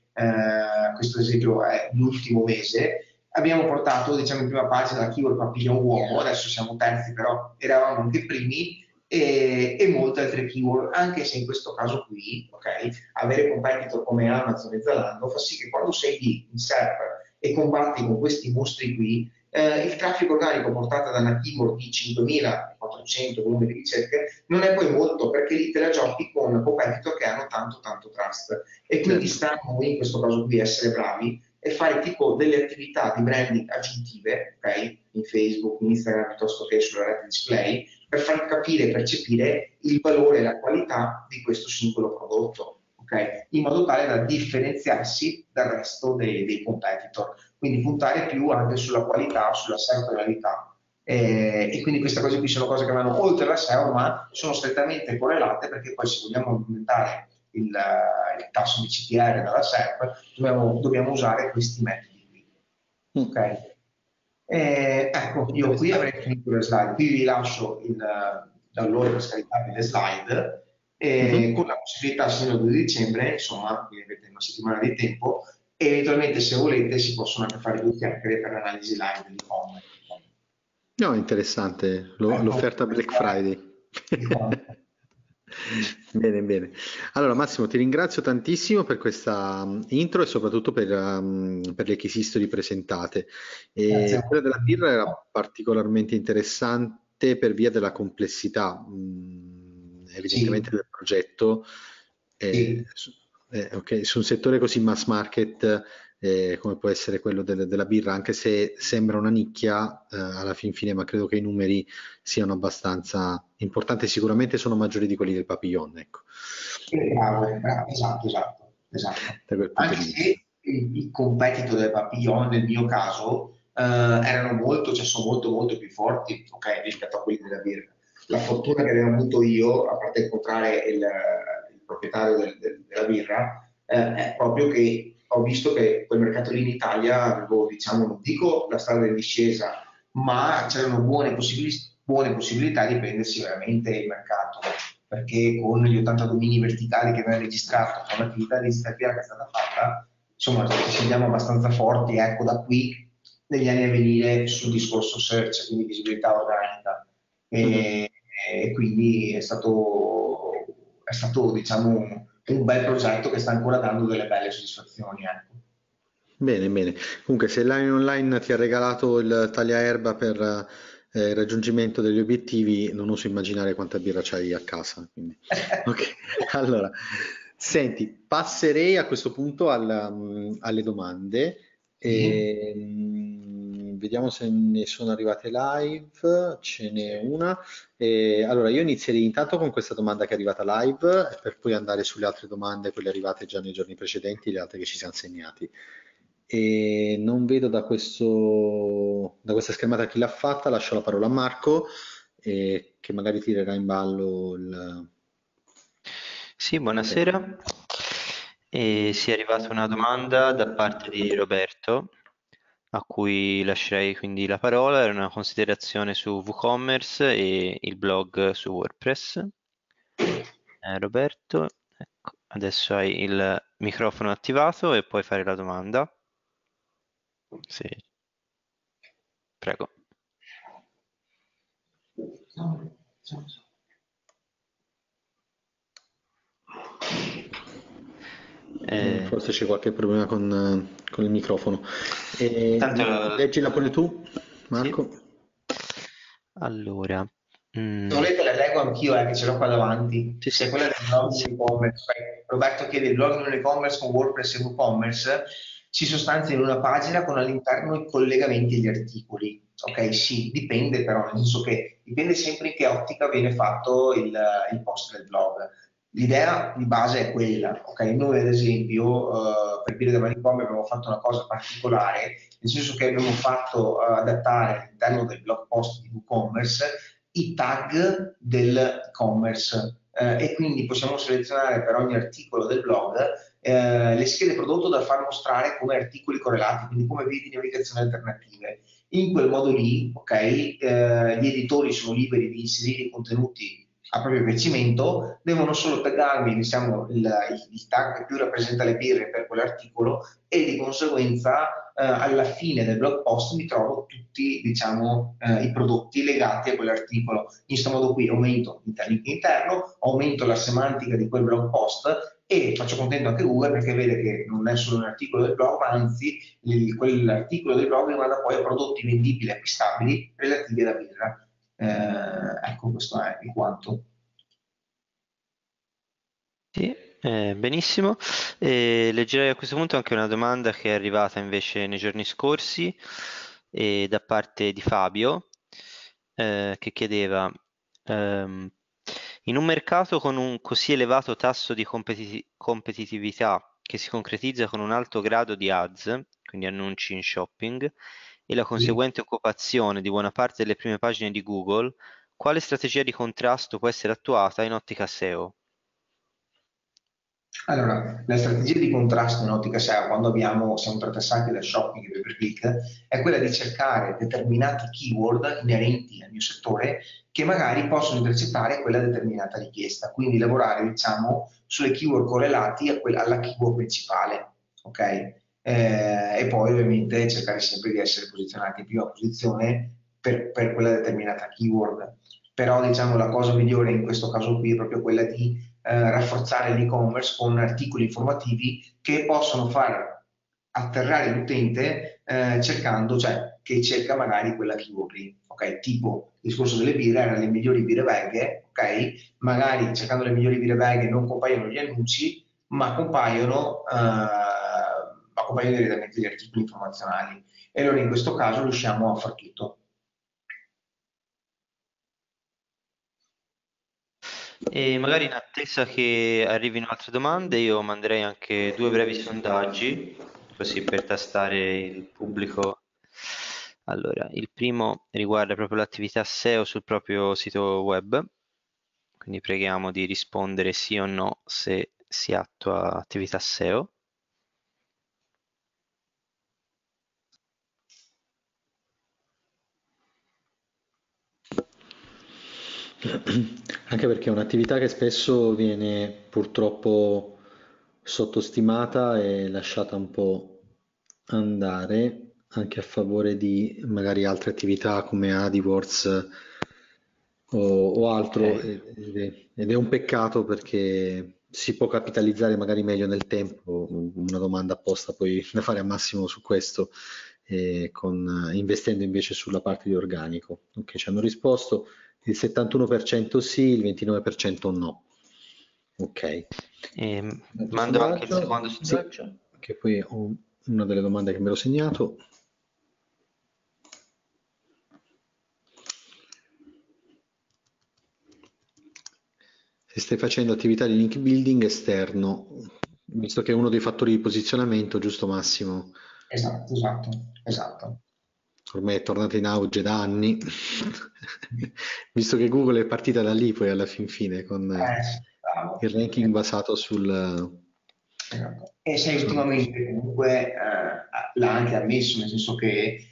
questo esempio è l'ultimo mese. Abbiamo portato diciamo in prima pagina la keyword Papillon uomo, adesso siamo terzi però eravamo anche primi, e molte altre keyword, anche se in questo caso qui, okay, avere competitor come Amazon e Zalando fa sì che quando sei lì in SERP e combatti con questi mostri qui, il traffico organico portato da una keyword di 5.400 volumi di ricerche non è poi molto, perché lì te la giochi con competitor che hanno tanto trust, e quindi sta a noi in questo caso qui essere bravi e fare tipo delle attività di branding aggiuntive, okay? In Facebook, in Instagram, piuttosto che sulla rete display, per far capire e percepire il valore e la qualità di questo singolo prodotto, okay? In modo tale da differenziarsi dal resto dei competitor, quindi puntare più anche sulla qualità, sulla settorialità. E quindi queste cose qui sono cose che vanno oltre la SEO, ma sono strettamente correlate, perché poi se vogliamo aumentare il tasso di CTR dalla SERP dobbiamo usare questi metodi qui. Okay. Ecco, io qui avrei finito le slide, qui vi lascio l'allora per scaricarvi le slide, con la possibilità fino al 2 dicembre, insomma, quindi avete una settimana di tempo, e eventualmente se volete si possono anche fare due chiacchiere per l'analisi live di home. No, interessante, l'offerta Black Friday. Bene. Allora Massimo, ti ringrazio tantissimo per questa intro e soprattutto per le case history presentate. E quella della birra era particolarmente interessante per via della complessità evidentemente del progetto, okay, su un settore così mass market come può essere quello della birra, anche se sembra una nicchia alla fin fine, ma credo che i numeri siano abbastanza importanti, sicuramente sono maggiori di quelli del Papillon, ecco. Esatto. Anche se i competitor del Papillon nel mio caso erano sono molto più forti, okay, rispetto a quelli della birra. La fortuna che avevo avuto io, a parte incontrare il proprietario della birra, è proprio che ho visto che quel mercato lì in Italia avevo, diciamo, non dico la strada in discesa, ma c'erano buone possibilità di prendersi veramente il mercato, perché con gli 80 domini verticali che abbiamo registrato, con l'attività di SERP che è stata fatta, insomma ci sentiamo abbastanza forti, ecco, da qui negli anni a venire sul discorso search, quindi visibilità organica, e quindi è stato diciamo un bel progetto che sta ancora dando delle belle soddisfazioni, ecco. Bene. Comunque, se l'Anime Online ti ha regalato il tagliaerba per il raggiungimento degli obiettivi, non oso immaginare quanta birra c'hai a casa. Quindi. Okay. Allora, senti, passerei a questo punto alle domande. Vediamo se ne sono arrivate live, ce n'è una. Allora io inizierei intanto con questa domanda che è arrivata live, per poi andare sulle altre domande, quelle arrivate già nei giorni precedenti, le altre che ci siamo segnati. E non vedo da questa schermata chi l'ha fatta, lascio la parola a Marco, che magari tirerà in ballo il... Sì, buonasera. Sì, è arrivata una domanda da parte di Roberto, a cui lascerei quindi la parola. Era una considerazione su WooCommerce e il blog su WordPress. Roberto, ecco, adesso hai il microfono attivato e puoi fare la domanda. Sì. Prego. Forse c'è qualche problema con il microfono. Leggila pure tu, Marco. Sì. Allora, se volete la leggo anch'io, che ce l'ho qua davanti. Sì, se quella del blog WooCommerce, Roberto chiede il blog WooCommerce con WordPress e WooCommerce si sostanzia in una pagina con all'interno i collegamenti e gli articoli. Ok, sì, dipende però, nel senso che dipende sempre in che ottica viene fatto il post del blog. L'idea di base è quella, ok? Noi ad esempio per Birra da Manicomio abbiamo fatto una cosa particolare, nel senso che abbiamo fatto adattare all'interno del blog post di WooCommerce i tag del commerce e quindi possiamo selezionare per ogni articolo del blog le schede prodotto da far mostrare come articoli correlati, quindi come vie di navigazione alternative. In quel modo lì, ok, gli editori sono liberi di inserire i contenuti a proprio piacimento, devono solo taggarmi, diciamo, il tag che più rappresenta le birre per quell'articolo e di conseguenza alla fine del blog post mi trovo tutti, diciamo, i prodotti legati a quell'articolo. In questo modo qui aumento l'interlink interno, aumento la semantica di quel blog post e faccio contento anche Google, perché vede che non è solo un articolo del blog, ma anzi quell'articolo del blog rimanda poi a prodotti vendibili e acquistabili relativi alla birra. Ecco, questo è il quanto. Sì, benissimo. Leggerei a questo punto anche una domanda che è arrivata invece nei giorni scorsi da parte di Fabio, che chiedeva in un mercato con un così elevato tasso di competitività che si concretizza con un alto grado di ads, quindi annunci in shopping, e la conseguente occupazione di buona parte delle prime pagine di Google, quale strategia di contrasto può essere attuata in ottica SEO? Allora, la strategia di contrasto in ottica SEO, quando siamo trattassati dal shopping e pay per click, è quella di cercare determinati keyword inerenti al mio settore che magari possono intercettare quella determinata richiesta, quindi lavorare, diciamo, sulle keyword correlati a alla keyword principale, ok? E poi ovviamente cercare sempre di essere posizionati in prima posizione per quella determinata keyword. Però, diciamo, la cosa migliore in questo caso qui è proprio quella di rafforzare l'e-commerce con articoli informativi che possono far atterrare l'utente che cerca magari quella keyword lì, ok? Tipo il discorso delle birre, erano le migliori birre veghe, ok? Magari cercando le migliori birre veghe non compaiono gli annunci, ma compaiono direttamente gli articoli informazionali, e allora in questo caso riusciamo a far tutto. E magari in attesa che arrivino altre domande io manderei anche due brevi sondaggi così per tastare il pubblico. Allora, il primo riguarda proprio l'attività SEO sul proprio sito web, quindi preghiamo di rispondere sì o no se si attua attività SEO. Anche perché è un'attività che spesso viene purtroppo sottostimata e lasciata un po' andare, anche a favore di magari altre attività come AdWords o altro, okay. Ed è un peccato perché si può capitalizzare magari meglio nel tempo. Una domanda apposta poi da fare a Massimo su questo, investendo invece sulla parte di organico. Okay, ci hanno risposto il 71% sì, il 29% no. Ok. Mando anche il secondo sondaggio. Che poi ho una delle domande che me l'ho segnato. Se stai facendo attività di link building esterno, visto che è uno dei fattori di posizionamento, giusto Massimo? Esatto, esatto, esatto. Ormai è tornata in auge da anni, visto che Google è partita da lì poi alla fin fine con il ranking basato sul... E se ultimamente comunque l'ha anche ammesso, nel senso che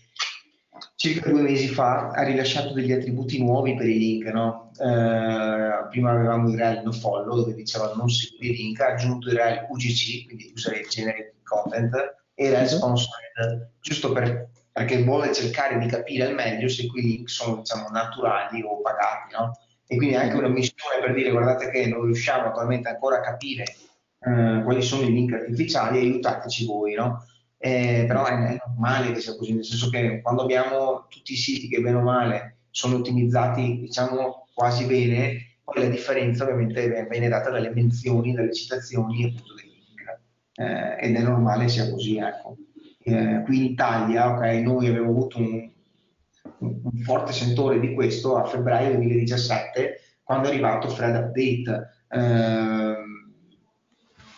circa 2 mesi fa ha rilasciato degli attributi nuovi per i link, no? Prima avevamo il rel nofollow dove diceva non seguire i link, ha aggiunto il rel UGC, quindi user generated content, e il rel sponsored, giusto perché vuole cercare di capire al meglio se quei link sono, diciamo, naturali o pagati, no? E quindi è anche una missione per dire: guardate che non riusciamo attualmente ancora a capire quali sono i link artificiali, aiutateci voi, no? Però è normale che sia così, nel senso che quando abbiamo tutti i siti che bene o male sono ottimizzati, diciamo, quasi bene, poi la differenza ovviamente viene data dalle menzioni, dalle citazioni e appunto dei link, ed è normale sia così, ecco. Qui in Italia, okay, noi abbiamo avuto un forte sentore di questo a febbraio 2017, quando è arrivato Fred Update,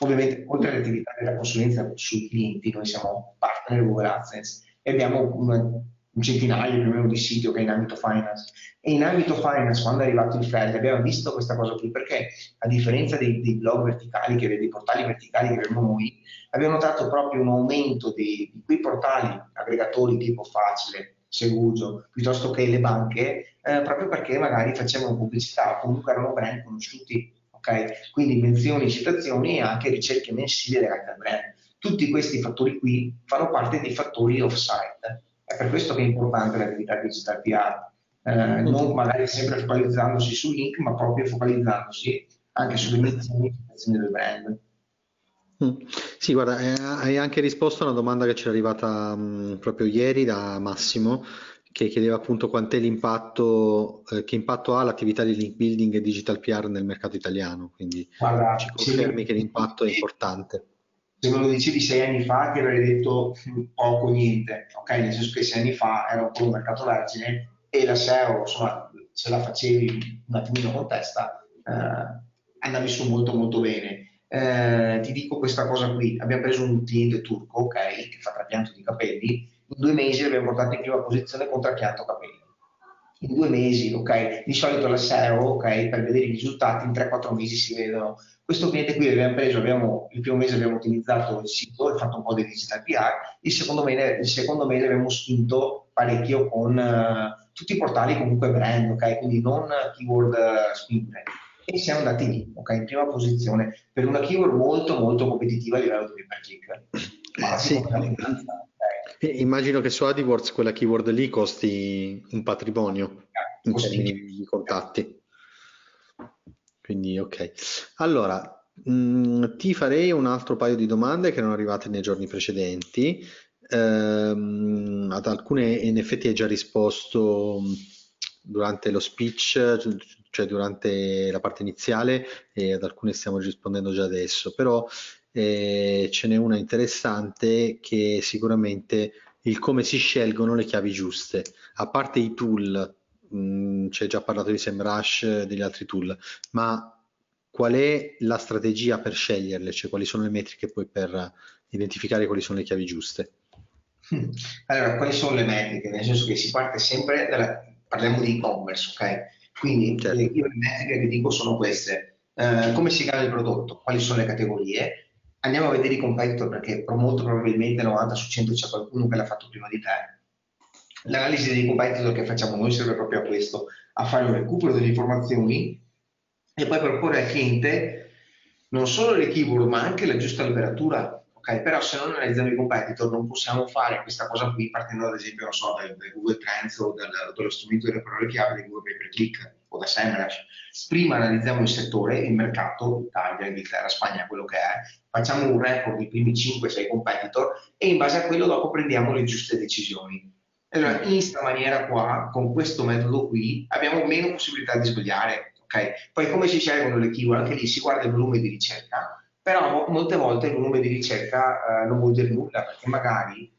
Ovviamente oltre all'attività della consulenza sui clienti, noi siamo partner di Google AdSense e abbiamo un centinaio più o meno di siti che in ambito finance. E in ambito finance, quando è arrivato il flash, abbiamo visto questa cosa qui, perché a differenza dei blog verticali, dei portali verticali che abbiamo noi, abbiamo notato proprio un aumento di quei portali aggregatori tipo Facile, Segugio, piuttosto che le banche, proprio perché magari facevano pubblicità o comunque erano brand conosciuti. Okay? Quindi menzioni, citazioni e anche ricerche mensili legate al brand. Tutti questi fattori qui fanno parte dei fattori off-site. È per questo che è importante l'attività digital PR, non magari sempre focalizzandosi su link, ma proprio focalizzandosi anche sulle menzioni e citazioni del brand. Sì, guarda, hai anche risposto a una domanda che c'era arrivata proprio ieri da Massimo, che chiedeva appunto quant'è l'impatto, che impatto ha l'attività di link building e digital PR nel mercato italiano. Quindi guarda, ci confermi che l'impatto è importante. Se me lo dicevi 6 anni fa ti avrei detto poco o niente, ok? Nel senso che 6 anni fa era un po' un mercato vergine e la SEO, insomma, se la facevi un attimino con testa, andavi su molto bene. Ti dico questa cosa qui, abbiamo preso un cliente turco, ok, che fa trapianto di capelli, in 2 mesi l'abbiamo portato in prima posizione con trapianto capelli. In 2 mesi, ok? Di solito la SEO, ok, per vedere i risultati in 3-4 mesi si vedono. Questo cliente qui l'abbiamo preso, il primo mese abbiamo utilizzato il sito e fatto un po' di digital PR, il secondo mese l'abbiamo spinto parecchio con tutti i portali comunque brand, ok? Quindi non keyword spinte. E siamo andati lì, ok? In prima posizione per una keyword molto competitiva a livello di per click. Ma sì. Immagino che su AdWords quella keyword lì costi un patrimonio in termini di contatti. Quindi ok. Allora, ti farei un altro paio di domande che erano arrivate nei giorni precedenti. Ad alcune in effetti hai già risposto durante lo speech, cioè durante la parte iniziale, e ad alcune stiamo rispondendo già adesso, però ce n'è una interessante che è sicuramente il come si scelgono le chiavi giuste. A parte i tool, c'è già parlato di SEMrush e degli altri tool, ma qual è la strategia per sceglierle? Cioè, quali sono le metriche poi per identificare quali sono le chiavi giuste? Allora, quali sono le metriche? Nel senso che si parte sempre parliamo di e-commerce, ok? Quindi certo. Io le metriche che dico sono queste. Come si cambia il prodotto? Quali sono le categorie? Andiamo a vedere i competitor, perché molto probabilmente 90 su 100 c'è qualcuno che l'ha fatto prima di te. L'analisi dei competitor che facciamo noi serve proprio a questo, a fare un recupero delle informazioni e poi proporre al cliente non solo le keyword ma anche la giusta numeratura. Okay? Però se non analizziamo i competitor non possiamo fare questa cosa qui partendo ad esempio, non so, da Google Trends o dallo strumento delle parole chiave di Google Pay per Click o da SEMrush. Prima analizziamo il settore, il mercato, Italia, Inghilterra, Spagna, quello che è, facciamo un record dei primi 5-6 competitor e in base a quello dopo prendiamo le giuste decisioni. Allora, in questa maniera qua, con questo metodo qui, abbiamo meno possibilità di sbagliare. Okay? Poi come si scelgono le keyword? Anche lì si guarda il volume di ricerca, però molte volte il volume di ricerca non vuol dire nulla, perché magari,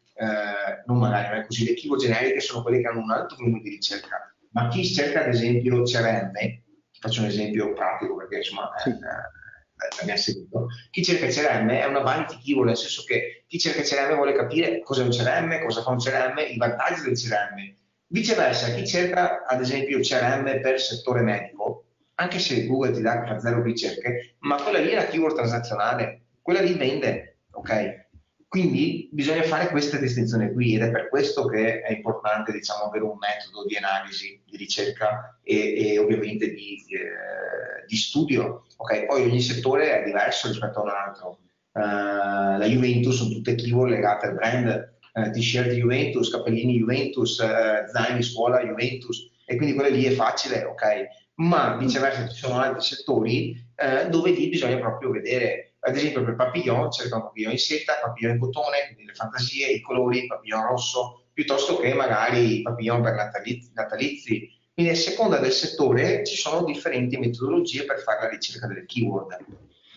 non è così, le keyword generiche sono quelle che hanno un alto volume di ricerca. Ma chi cerca ad esempio CRM, faccio un esempio pratico perché insomma l'abbiamo seguito, chi cerca CRM è una vanity keyword, nel senso che chi cerca CRM vuole capire cos'è un CRM, cosa fa un CRM, i vantaggi del CRM. Viceversa, chi cerca ad esempio CRM per settore medico, anche se Google ti dà 0 ricerche, ma quella lì è una keyword transazionale, quella lì vende, ok? Quindi bisogna fare questa distinzione qui ed è per questo che è importante, diciamo, avere un metodo di analisi, di ricerca e ovviamente di studio. Okay? Poi ogni settore è diverso rispetto a un altro. La Juventus sono tutte keyword legate al brand, t-shirt Juventus, cappellini Juventus, zaini scuola Juventus, e quindi quella lì è facile, ok? Ma viceversa ci sono altri settori dove lì bisogna proprio vedere. Ad esempio per Papillon cerca un Papillon in seta, Papillon in cotone, quindi le fantasie, i colori, Papillon rosso, piuttosto che magari Papillon per natalizi. Quindi a seconda del settore ci sono differenti metodologie per fare la ricerca delle keyword.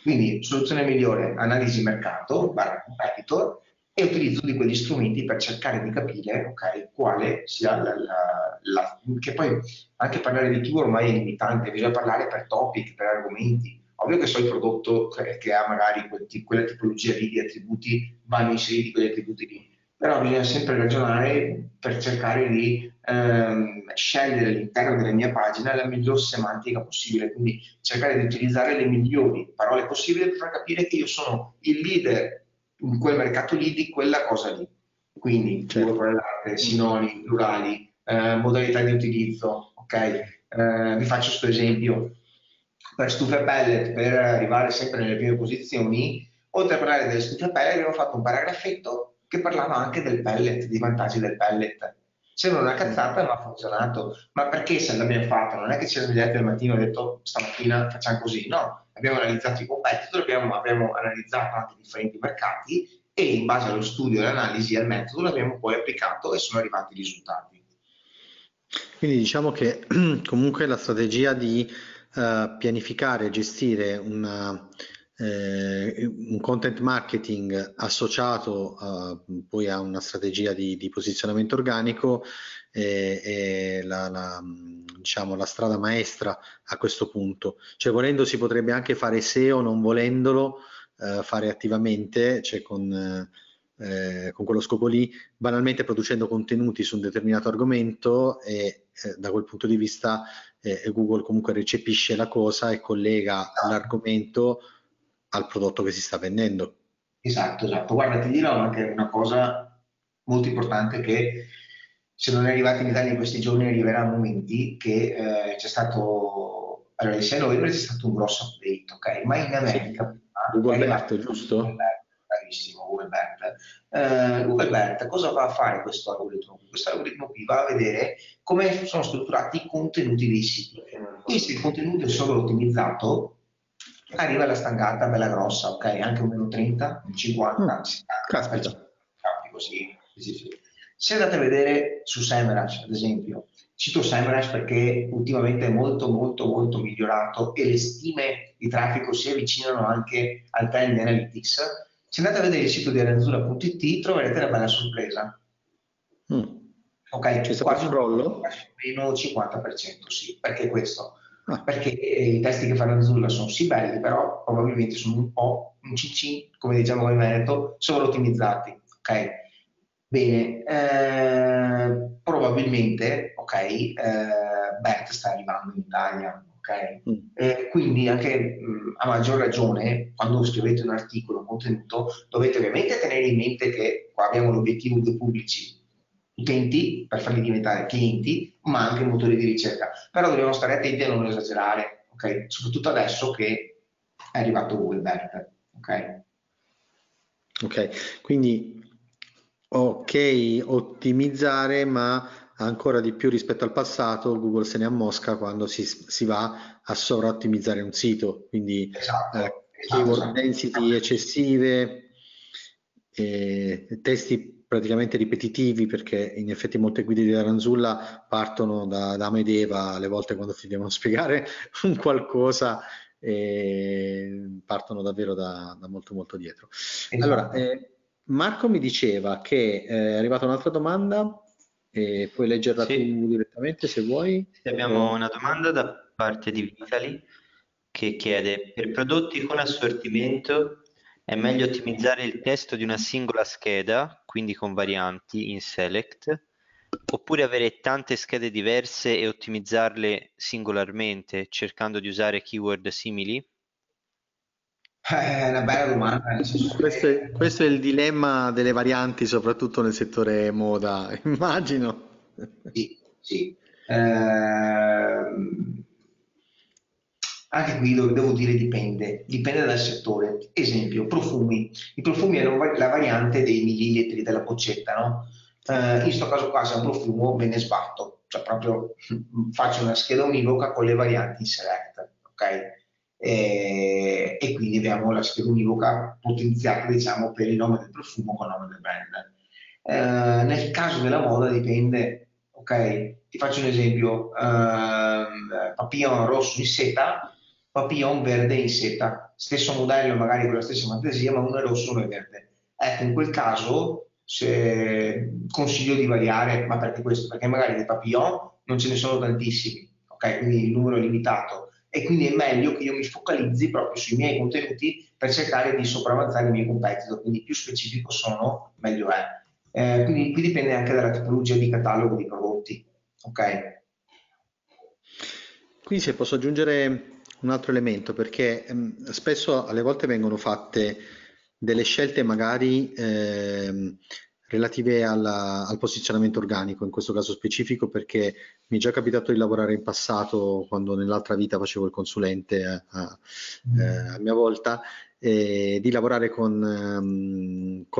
Quindi soluzione migliore, analisi mercato, barra competitor, e utilizzo di quegli strumenti per cercare di capire, ok, quale sia che poi anche parlare di keyword ormai è limitante, bisogna parlare per topic, per argomenti. Ovvio che so il prodotto che ha magari quella tipologia lì di attributi, vanno inseriti quegli attributi lì, però bisogna sempre ragionare per cercare di scegliere all'interno della mia pagina la miglior semantica possibile, quindi cercare di utilizzare le migliori parole possibili per far capire che io sono il leader in quel mercato lì di quella cosa lì, quindi certo. Parole d'arte, sinonimi, plurali, modalità di utilizzo, ok? Vi faccio questo esempio. Per stufe pellet, per arrivare sempre nelle prime posizioni, oltre a parlare delle stufe pellet abbiamo fatto un paragrafetto che parlava anche del pellet, dei vantaggi del pellet. Sembra una cazzata ma ha funzionato. Ma perché se l'abbiamo fatto? Non è che ci siamo svegliati al mattino e abbiamo detto stamattina facciamo così, no, abbiamo analizzato i competitor, abbiamo analizzato anche differenti mercati e in base allo studio, all'analisi e al metodo l'abbiamo poi applicato e sono arrivati i risultati. Quindi diciamo che comunque la strategia di pianificare, gestire un content marketing associato poi a una strategia di posizionamento organico è la strada maestra a questo punto. Cioè volendo si potrebbe anche fare SEO, non volendolo fare attivamente, cioè con quello scopo lì, banalmente producendo contenuti su un determinato argomento e da quel punto di vista Google comunque recepisce la cosa e collega l'argomento al prodotto che si sta vendendo. Esatto. Guarda, ti dirò anche una cosa molto importante che se non è arrivata in Italia in questi giorni arriverà a momenti che c'è stato, allora il 6 novembre c'è stato un grosso update, ok? Ma in America Google BERT, giusto? Bravissimo, Google BERT. Google BERT cosa va a fare questo algoritmo? Questo algoritmo qui va a vedere come sono strutturati i contenuti dei siti. Quindi se il contenuto è solo ottimizzato, arriva la stangata bella grossa, ok? Anche un meno 30, un 50, 70%. Così. Se andate a vedere su SEMrush, ad esempio, cito SEMrush perché ultimamente è molto migliorato e le stime di traffico si avvicinano anche al trend di Analytics. Se andate a vedere il sito di aranzura.it troverete una bella sorpresa. Ok, c'è stato un crollo? Meno 50%, sì, perché questo? Perché i testi che fa Aranzura sono sì belli, però probabilmente sono un po', un cicin, come diciamo in Veneto, sovraottimizzati, ok? Bene, probabilmente, ok, BERT sta arrivando in Italia. Okay. Quindi anche a maggior ragione quando scrivete un articolo, un contenuto, dovete ovviamente tenere in mente che qua abbiamo l'obiettivo di pubblici utenti per farli diventare clienti, ma anche motori di ricerca, però dobbiamo stare attenti a non esagerare, okay? Soprattutto adesso che è arrivato Google BERT, ok, quindi ottimizzare, ma ancora di più rispetto al passato Google se ne ammosca quando si va a sovraottimizzare un sito, quindi keyword density eccessive, testi praticamente ripetitivi, perché in effetti molte guide di Aranzulla partono da Amedeva alle volte quando ti devono spiegare un qualcosa, partono davvero da molto dietro. Allora Marco mi diceva che è arrivata un'altra domanda. E puoi leggerla tu direttamente se vuoi. Abbiamo una domanda da parte di Vitali che chiede: per prodotti con assortimento è meglio ottimizzare il testo di una singola scheda, quindi con varianti in select, oppure avere tante schede diverse e ottimizzarle singolarmente cercando di usare keyword simili? Una bella domanda. Questo è il dilemma delle varianti, soprattutto nel settore moda, immagino. Sì. Anche qui devo dire dipende dal settore. Esempio, profumi. I profumi erano la variante dei millilitri della boccetta, no? In questo caso qua, se è un profumo me ne sbatto, cioè proprio faccio una scheda univoca con le varianti in select, ok? E quindi abbiamo la scheda univoca potenziata, diciamo, per il nome del profumo con il nome del brand. Nel caso della moda dipende, ok? Ti faccio un esempio: Papillon rosso in seta, Papillon verde in seta, stesso modello magari con la stessa fantasia, ma uno è rosso e uno è verde. Ecco, in quel caso consiglio di variare, ma perché questo? Perché magari dei Papillon non ce ne sono tantissimi, ok? Quindi il numero è limitato. e quindi è meglio che io mi focalizzi proprio sui miei contenuti per cercare di sopravanzare i miei competitor, quindi più specifico sono, meglio è. Quindi qui dipende anche dalla tipologia di catalogo di prodotti, ok? Qui se posso aggiungere un altro elemento, perché spesso alle volte vengono fatte delle scelte magari relative al posizionamento organico, in questo caso specifico, perché mi è già capitato di lavorare in passato, quando nell'altra vita facevo il consulente a mia volta, di lavorare con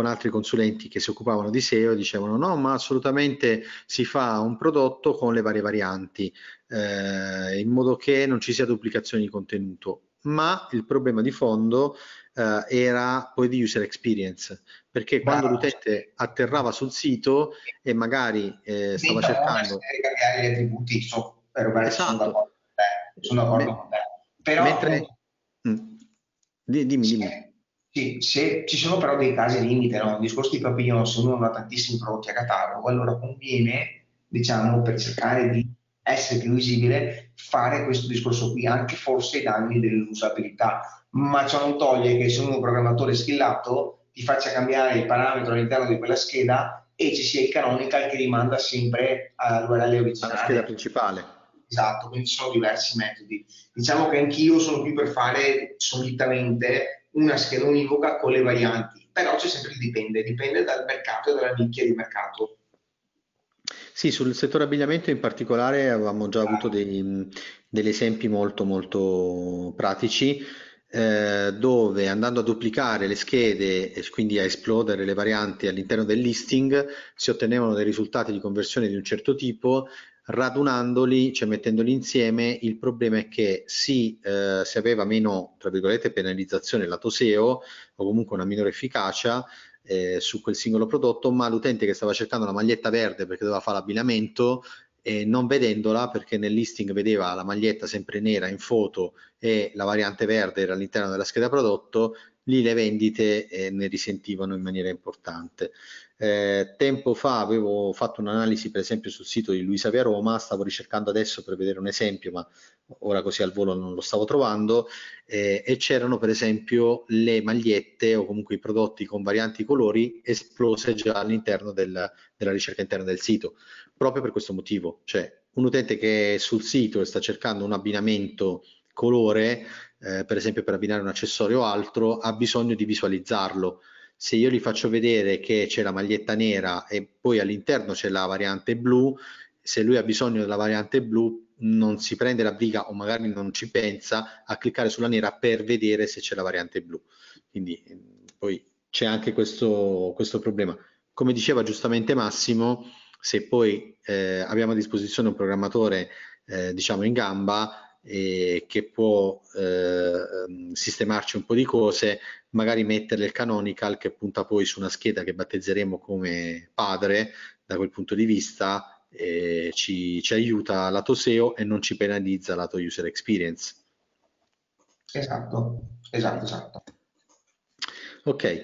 altri consulenti che si occupavano di SEO e dicevano no, ma assolutamente si fa un prodotto con le varie varianti in modo che non ci sia duplicazione di contenuto, ma il problema di fondo era poi di user experience, perché quando l'utente atterrava sul sito e magari stava cercando cambiare gli attributi, esatto, sono d'accordo con te, però mentre... dimmi, dimmi. Sì, se ci sono però dei casi limite, no? Il discorso di Papillon, se uno non ha tantissimi prodotti a catalogo, allora conviene, diciamo, per cercare di essere più visibile, fare questo discorso qui, anche forse ai danni dell'usabilità, ma ciò non toglie che se un programmatore schillato ti faccia cambiare il parametro all'interno di quella scheda e ci sia il canonical che rimanda sempre all'URL originale. Alla scheda principale. Esatto, quindi ci sono diversi metodi. Diciamo che anch'io sono qui per fare solitamente una scheda univoca con le varianti, però c'è sempre il dipende dal mercato e dalla nicchia di mercato. Sì, sul settore abbigliamento in particolare avevamo già avuto degli esempi molto molto pratici dove andando a duplicare le schede e quindi a esplodere le varianti all'interno del listing si ottenevano dei risultati di conversione di un certo tipo. Radunandoli, cioè mettendoli insieme, il problema è che si aveva meno, tra virgolette, penalizzazione lato SEO o comunque una minore efficacia su quel singolo prodotto, ma l'utente che stava cercando la maglietta verde perché doveva fare l'abbinamento e non vedendola, perché nel listing vedeva la maglietta sempre nera in foto e la variante verde era all'interno della scheda prodotto, lì le vendite ne risentivano in maniera importante. Tempo fa avevo fatto un'analisi per esempio sul sito di Luisa Via Roma, stavo ricercando adesso per vedere un esempio ma ora così al volo non lo stavo trovando, e c'erano per esempio le magliette o comunque i prodotti con varianti colori esplose già all'interno della ricerca interna del sito, proprio per questo motivo, cioè un utente che è sul sito e sta cercando un abbinamento colore per esempio per abbinare un accessorio o altro ha bisogno di visualizzarlo. Se io gli faccio vedere che c'è la maglietta nera e poi all'interno c'è la variante blu, se lui ha bisogno della variante blu non si prende la briga o magari non ci pensa a cliccare sulla nera per vedere se c'è la variante blu. Quindi poi c'è anche questo problema. Come diceva giustamente Massimo, se poi abbiamo a disposizione un programmatore diciamo in gamba, e che può sistemarci un po' di cose, magari metterle il canonical che punta poi su una scheda che battezzeremo come padre, da quel punto di vista ci aiuta lato SEO e non ci penalizza lato user experience. Esatto. Ok,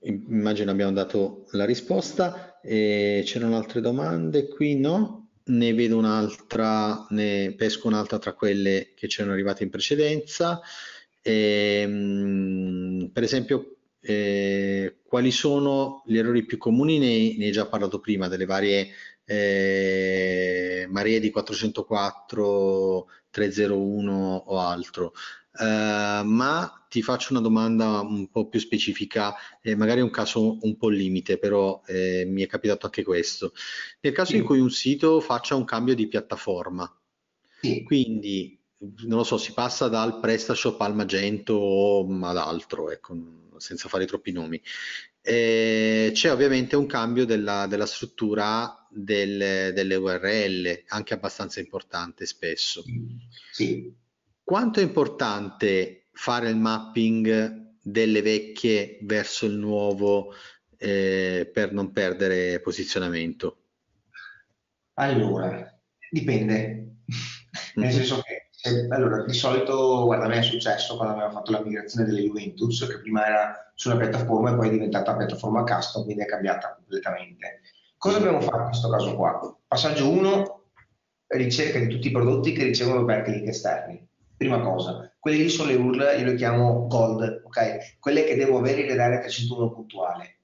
immagino abbiamo dato la risposta. C'erano altre domande qui, no? Ne vedo un'altra, ne pesco un'altra tra quelle che c'erano arrivate in precedenza. Per esempio, quali sono gli errori più comuni? Ne hai già parlato prima, delle varie maree di 404, 301 o altro. Ma ti faccio una domanda un po' più specifica, magari un caso un po' limite, però mi è capitato anche questo. Nel caso in cui un sito faccia un cambio di piattaforma, quindi non lo so, si passa dal PrestaShop al Magento o ad altro, ecco, senza fare troppi nomi, c'è ovviamente un cambio della struttura delle URL, anche abbastanza importante spesso. Sì. Quanto è importante fare il mapping delle vecchie verso il nuovo per non perdere posizionamento? Allora, dipende. Nel senso che, allora, di solito, guarda, a me è successo quando abbiamo fatto la migrazione delle Juventus, che prima era sulla piattaforma e poi è diventata piattaforma custom, quindi è cambiata completamente. Cosa abbiamo fatto in questo caso qua? Passaggio 1, ricerca di tutti i prodotti che ricevono backlink esterni. Prima cosa, quelle lì sono le URL, io le chiamo gold, ok? Quelle che devo avere e ridare a 301 puntuale.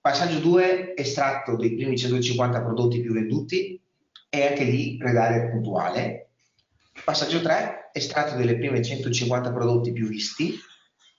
Passaggio 2, estratto dei primi 150 prodotti più venduti e anche lì ridare puntuale. Passaggio 3, estratto delle prime 150 prodotti più visti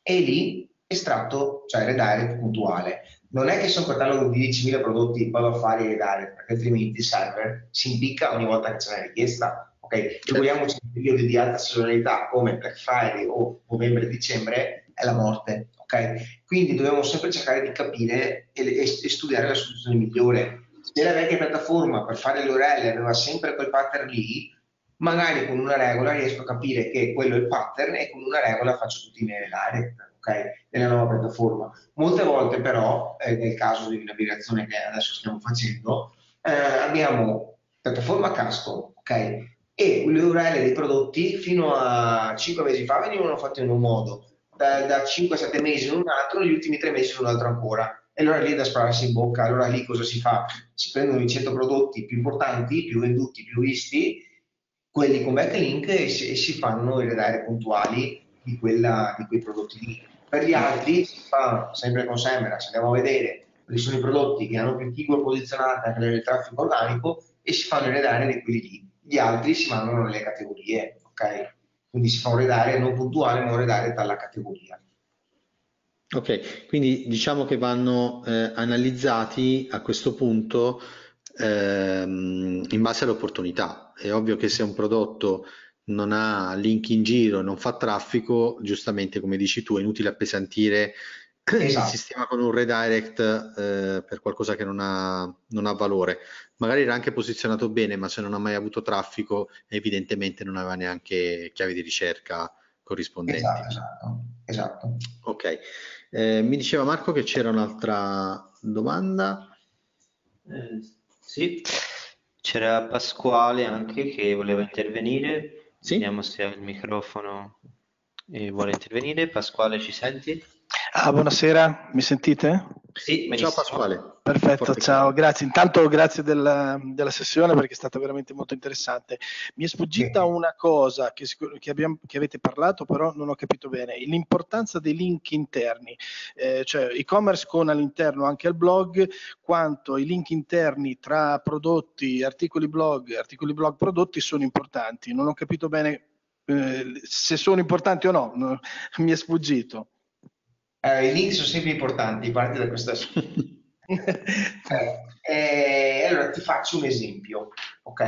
e lì estratto, cioè redirect puntuale. Non è che sono un catalogo di 10.000 prodotti, vado a fare i redirect, perché altrimenti il server si impicca ogni volta che c'è una richiesta. Ok, figuriamoci in periodi di alta sezonalità come Black Friday o novembre-dicembre, è la morte. Ok, quindi dobbiamo sempre cercare di capire e studiare la soluzione migliore. Se la vecchia piattaforma per fare le URL aveva sempre quel pattern lì, magari con una regola riesco a capire che quello è il pattern e con una regola faccio tutti i miei redirect. Okay, nella nuova piattaforma. Molte volte però, nel caso di una migrazione che adesso stiamo facendo, abbiamo piattaforma custom, ok? E le URL dei prodotti fino a 5 mesi fa venivano fatte in un modo, da 5-7 mesi in un altro, gli ultimi 3 mesi in un altro ancora. E allora lì è da spararsi in bocca. Allora lì cosa si fa? Si prendono i 100 prodotti più importanti, più venduti, più visti, quelli con backlink e si fanno i redirect puntuali di quei prodotti lì. Per gli altri si fa sempre con SEMrush, andiamo a vedere quali sono i prodotti che hanno più keyword posizionata nel traffico organico e si fanno redare di quelli lì. Gli altri si mandano nelle categorie, ok? Quindi si fa un redare non puntuale, ma un redare dalla categoria. Ok, quindi diciamo che vanno analizzati a questo punto in base all'opportunità. È ovvio che se un prodotto non ha link in giro, non fa traffico, giustamente come dici tu è inutile appesantire, esatto, il sistema con un redirect per qualcosa che non ha valore. Magari era anche posizionato bene, ma se non ha mai avuto traffico evidentemente non aveva neanche chiavi di ricerca corrispondenti. Esatto. Ok, mi diceva Marco che c'era un'altra domanda. Sì, c'era Pasquale anche che voleva intervenire. Sì. Vediamo se ha il microfono e vuole intervenire. Pasquale, ci senti? Ah, buonasera, mi sentite? Sì, benissimo. Ciao Pasquale. Perfetto, forte, ciao, grazie. Intanto grazie della sessione perché è stata veramente molto interessante. Mi è sfuggita una cosa che avete parlato, però non ho capito bene, l'importanza dei link interni, cioè e-commerce con all'interno anche il blog, quanto i link interni tra prodotti, articoli blog, prodotti sono importanti. Non ho capito bene se sono importanti o no, mi è sfuggito. I link sono sempre importanti, parti da questa. Allora ti faccio un esempio, ok?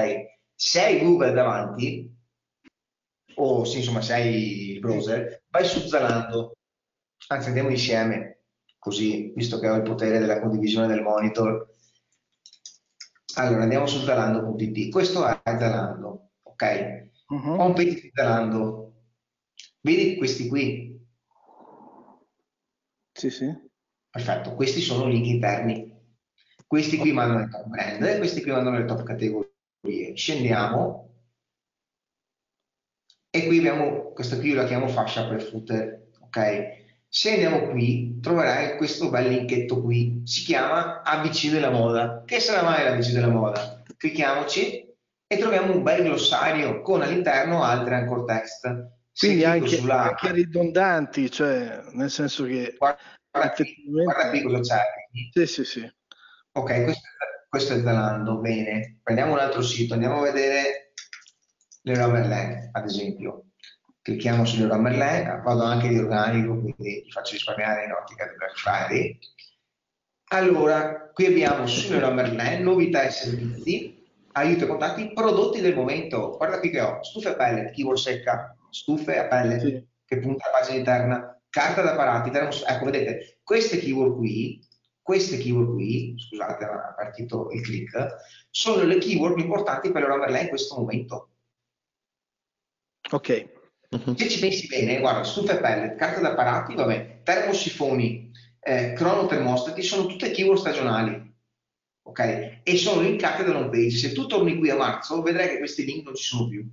Se hai Google davanti, o sì, insomma, se hai il browser, vai su Zalando. Anzi, andiamo insieme, così, visto che ho il potere della condivisione del monitor. Allora, andiamo su Zalando.it. Questo è Zalando, ok? Home page di Zalando. Vedi questi qui? Sì, sì. Perfetto, questi sono link interni. Questi qui vanno nel top brand, questi qui vanno nelle top categorie. Scendiamo e qui abbiamo, questo qui io la chiamo fascia per footer, ok? Se andiamo qui troverai questo bel linketto qui, si chiama ABC della moda. Che sarà mai l'ABC della moda? Clicchiamoci e troviamo un bel glossario con all'interno altri anchor text. Quindi anche ridondanti, cioè nel senso che... Guarda qui cosa c'è. Sì. Ok, questo è Zalando, bene. Prendiamo un altro sito, andiamo a vedere le Romelé, ad esempio. Clicchiamo sulle Romelé, vado anche di organico, quindi vi faccio risparmiare in ottica di Black Friday. Allora, qui abbiamo sulle Romelé, novità e servizi, aiuto e contatti, prodotti del momento. Guarda qui che ho, stufe a pellet, keyword secca, stufe a pelle, sì, che punta alla pagina interna, carta da parati, ecco, vedete, queste keyword qui, scusate, è partito il click, sono le keyword importanti per lei in questo momento. Ok. Se ci pensi bene, guarda, stufe a pelle, carta da parati, vabbè, termosifoni, cronotermostati, sono tutte keyword stagionali, ok? E sono linkate da home page. Se tu torni qui a marzo, vedrai che questi link non ci sono più.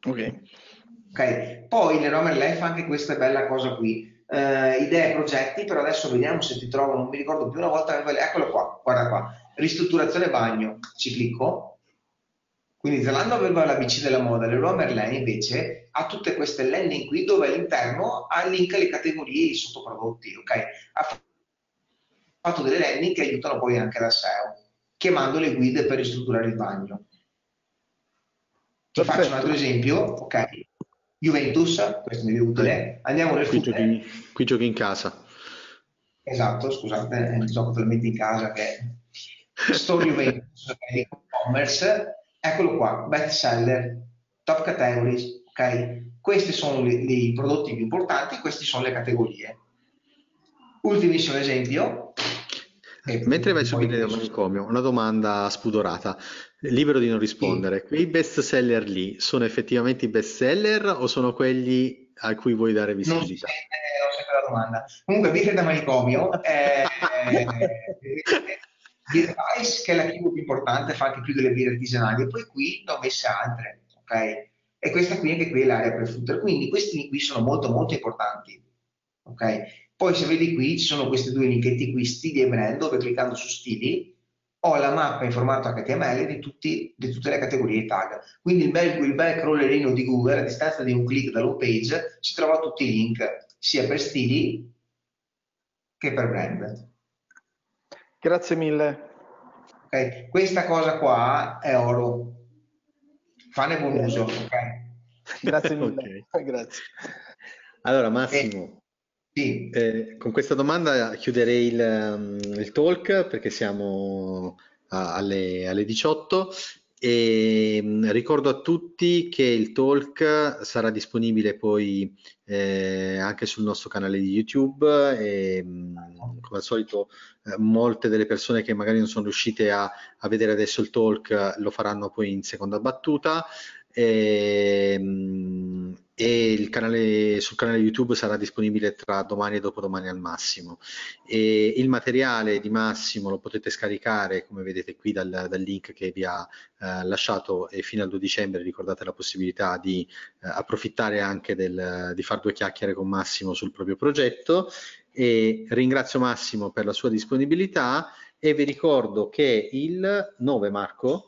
Ok, poi le Romelé fa anche questa bella cosa qui, idee e progetti, però adesso vediamo se ti trovo, non mi ricordo più, una volta, eccolo qua, guarda qua, ristrutturazione bagno, ci clicco, Quindi Zalando aveva l'ABC della moda, Leroy Merlin invece ha tutte queste landing qui dove all'interno ha link alle categorie e i sottoprodotti, ok? Ha fatto delle landing che aiutano poi anche la SEO, chiamando le guide per ristrutturare il bagno. Ti faccio un altro esempio, ok? Juventus, questo mi è utile, andiamo nel futuro. Qui giochi in casa. Esatto, scusate, è un gioco totalmente in casa che Store Juventus, WooCommerce, eccolo qua, best seller, top categories, ok? Questi sono i prodotti più importanti, queste sono le categorie. Ultimissimo esempio. Mentre vai su Birre da Manicomio, una domanda spudorata, libero di non rispondere. Sì. Quei best seller lì sono effettivamente i best seller o sono quelli a cui vuoi dare visibilità? Non ho sempre la domanda. Comunque Birre da Manicomio Birra Vice, che è la più importante, fa anche più delle birre artigianali, e poi qui ne ho messa altre, ok? E questa qui anche qui è l'area per footer, quindi questi qui sono molto molto importanti, ok? Poi se vedi qui ci sono questi due linketti qui, stili e brand, dove cliccando su stili ho la mappa in formato HTML di tutte le categorie tag. Quindi il bel crawlerino di Google, a distanza di un click dall'home page, si trova tutti i link, sia per stili che per brand. Grazie mille. Okay. Questa cosa qua è oro, fane buon uso. Okay. Grazie mille. Okay. Grazie. Allora Massimo, sì. Con questa domanda chiuderei il talk, perché siamo alle 18 e ricordo a tutti che il talk sarà disponibile poi anche sul nostro canale di YouTube e come al solito molte delle persone che magari non sono riuscite a vedere adesso il talk lo faranno poi in seconda battuta e sul canale YouTube sarà disponibile tra domani e dopodomani al massimo, e il materiale di Massimo lo potete scaricare come vedete qui dal link che vi ha lasciato, e fino al 2 dicembre ricordate la possibilità di approfittare anche di far 2 chiacchiere con Massimo sul proprio progetto. E ringrazio Massimo per la sua disponibilità e vi ricordo che il 9 Marco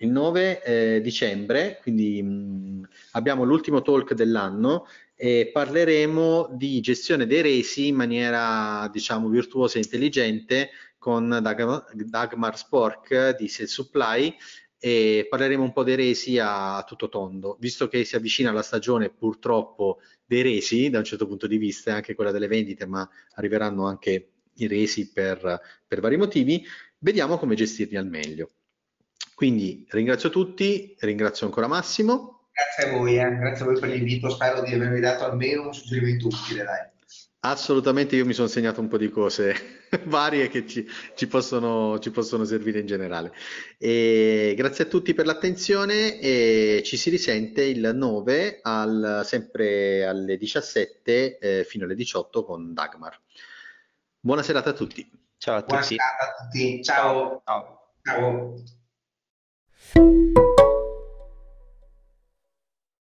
il 9 dicembre, quindi abbiamo l'ultimo talk dell'anno e parleremo di gestione dei resi in maniera diciamo virtuosa e intelligente con Dagmar Spork di Sales Supply, e parleremo un po' dei resi a tutto tondo, visto che si avvicina la stagione purtroppo dei resi da un certo punto di vista, anche quella delle vendite, ma arriveranno anche i resi per vari motivi. Vediamo come gestirli al meglio. Quindi ringrazio tutti, ringrazio ancora Massimo. Grazie a voi, grazie a voi per l'invito, spero di avervi dato almeno un suggerimento utile. Dai. Assolutamente, io mi sono segnato un po' di cose varie che ci possono servire in generale. E grazie a tutti per l'attenzione e ci si risente il 9 sempre alle 17 fino alle 18 con Dagmar. Buona serata a tutti. Ciao a tutti. Buona serata a tutti. Ciao. Ciao. Ciao.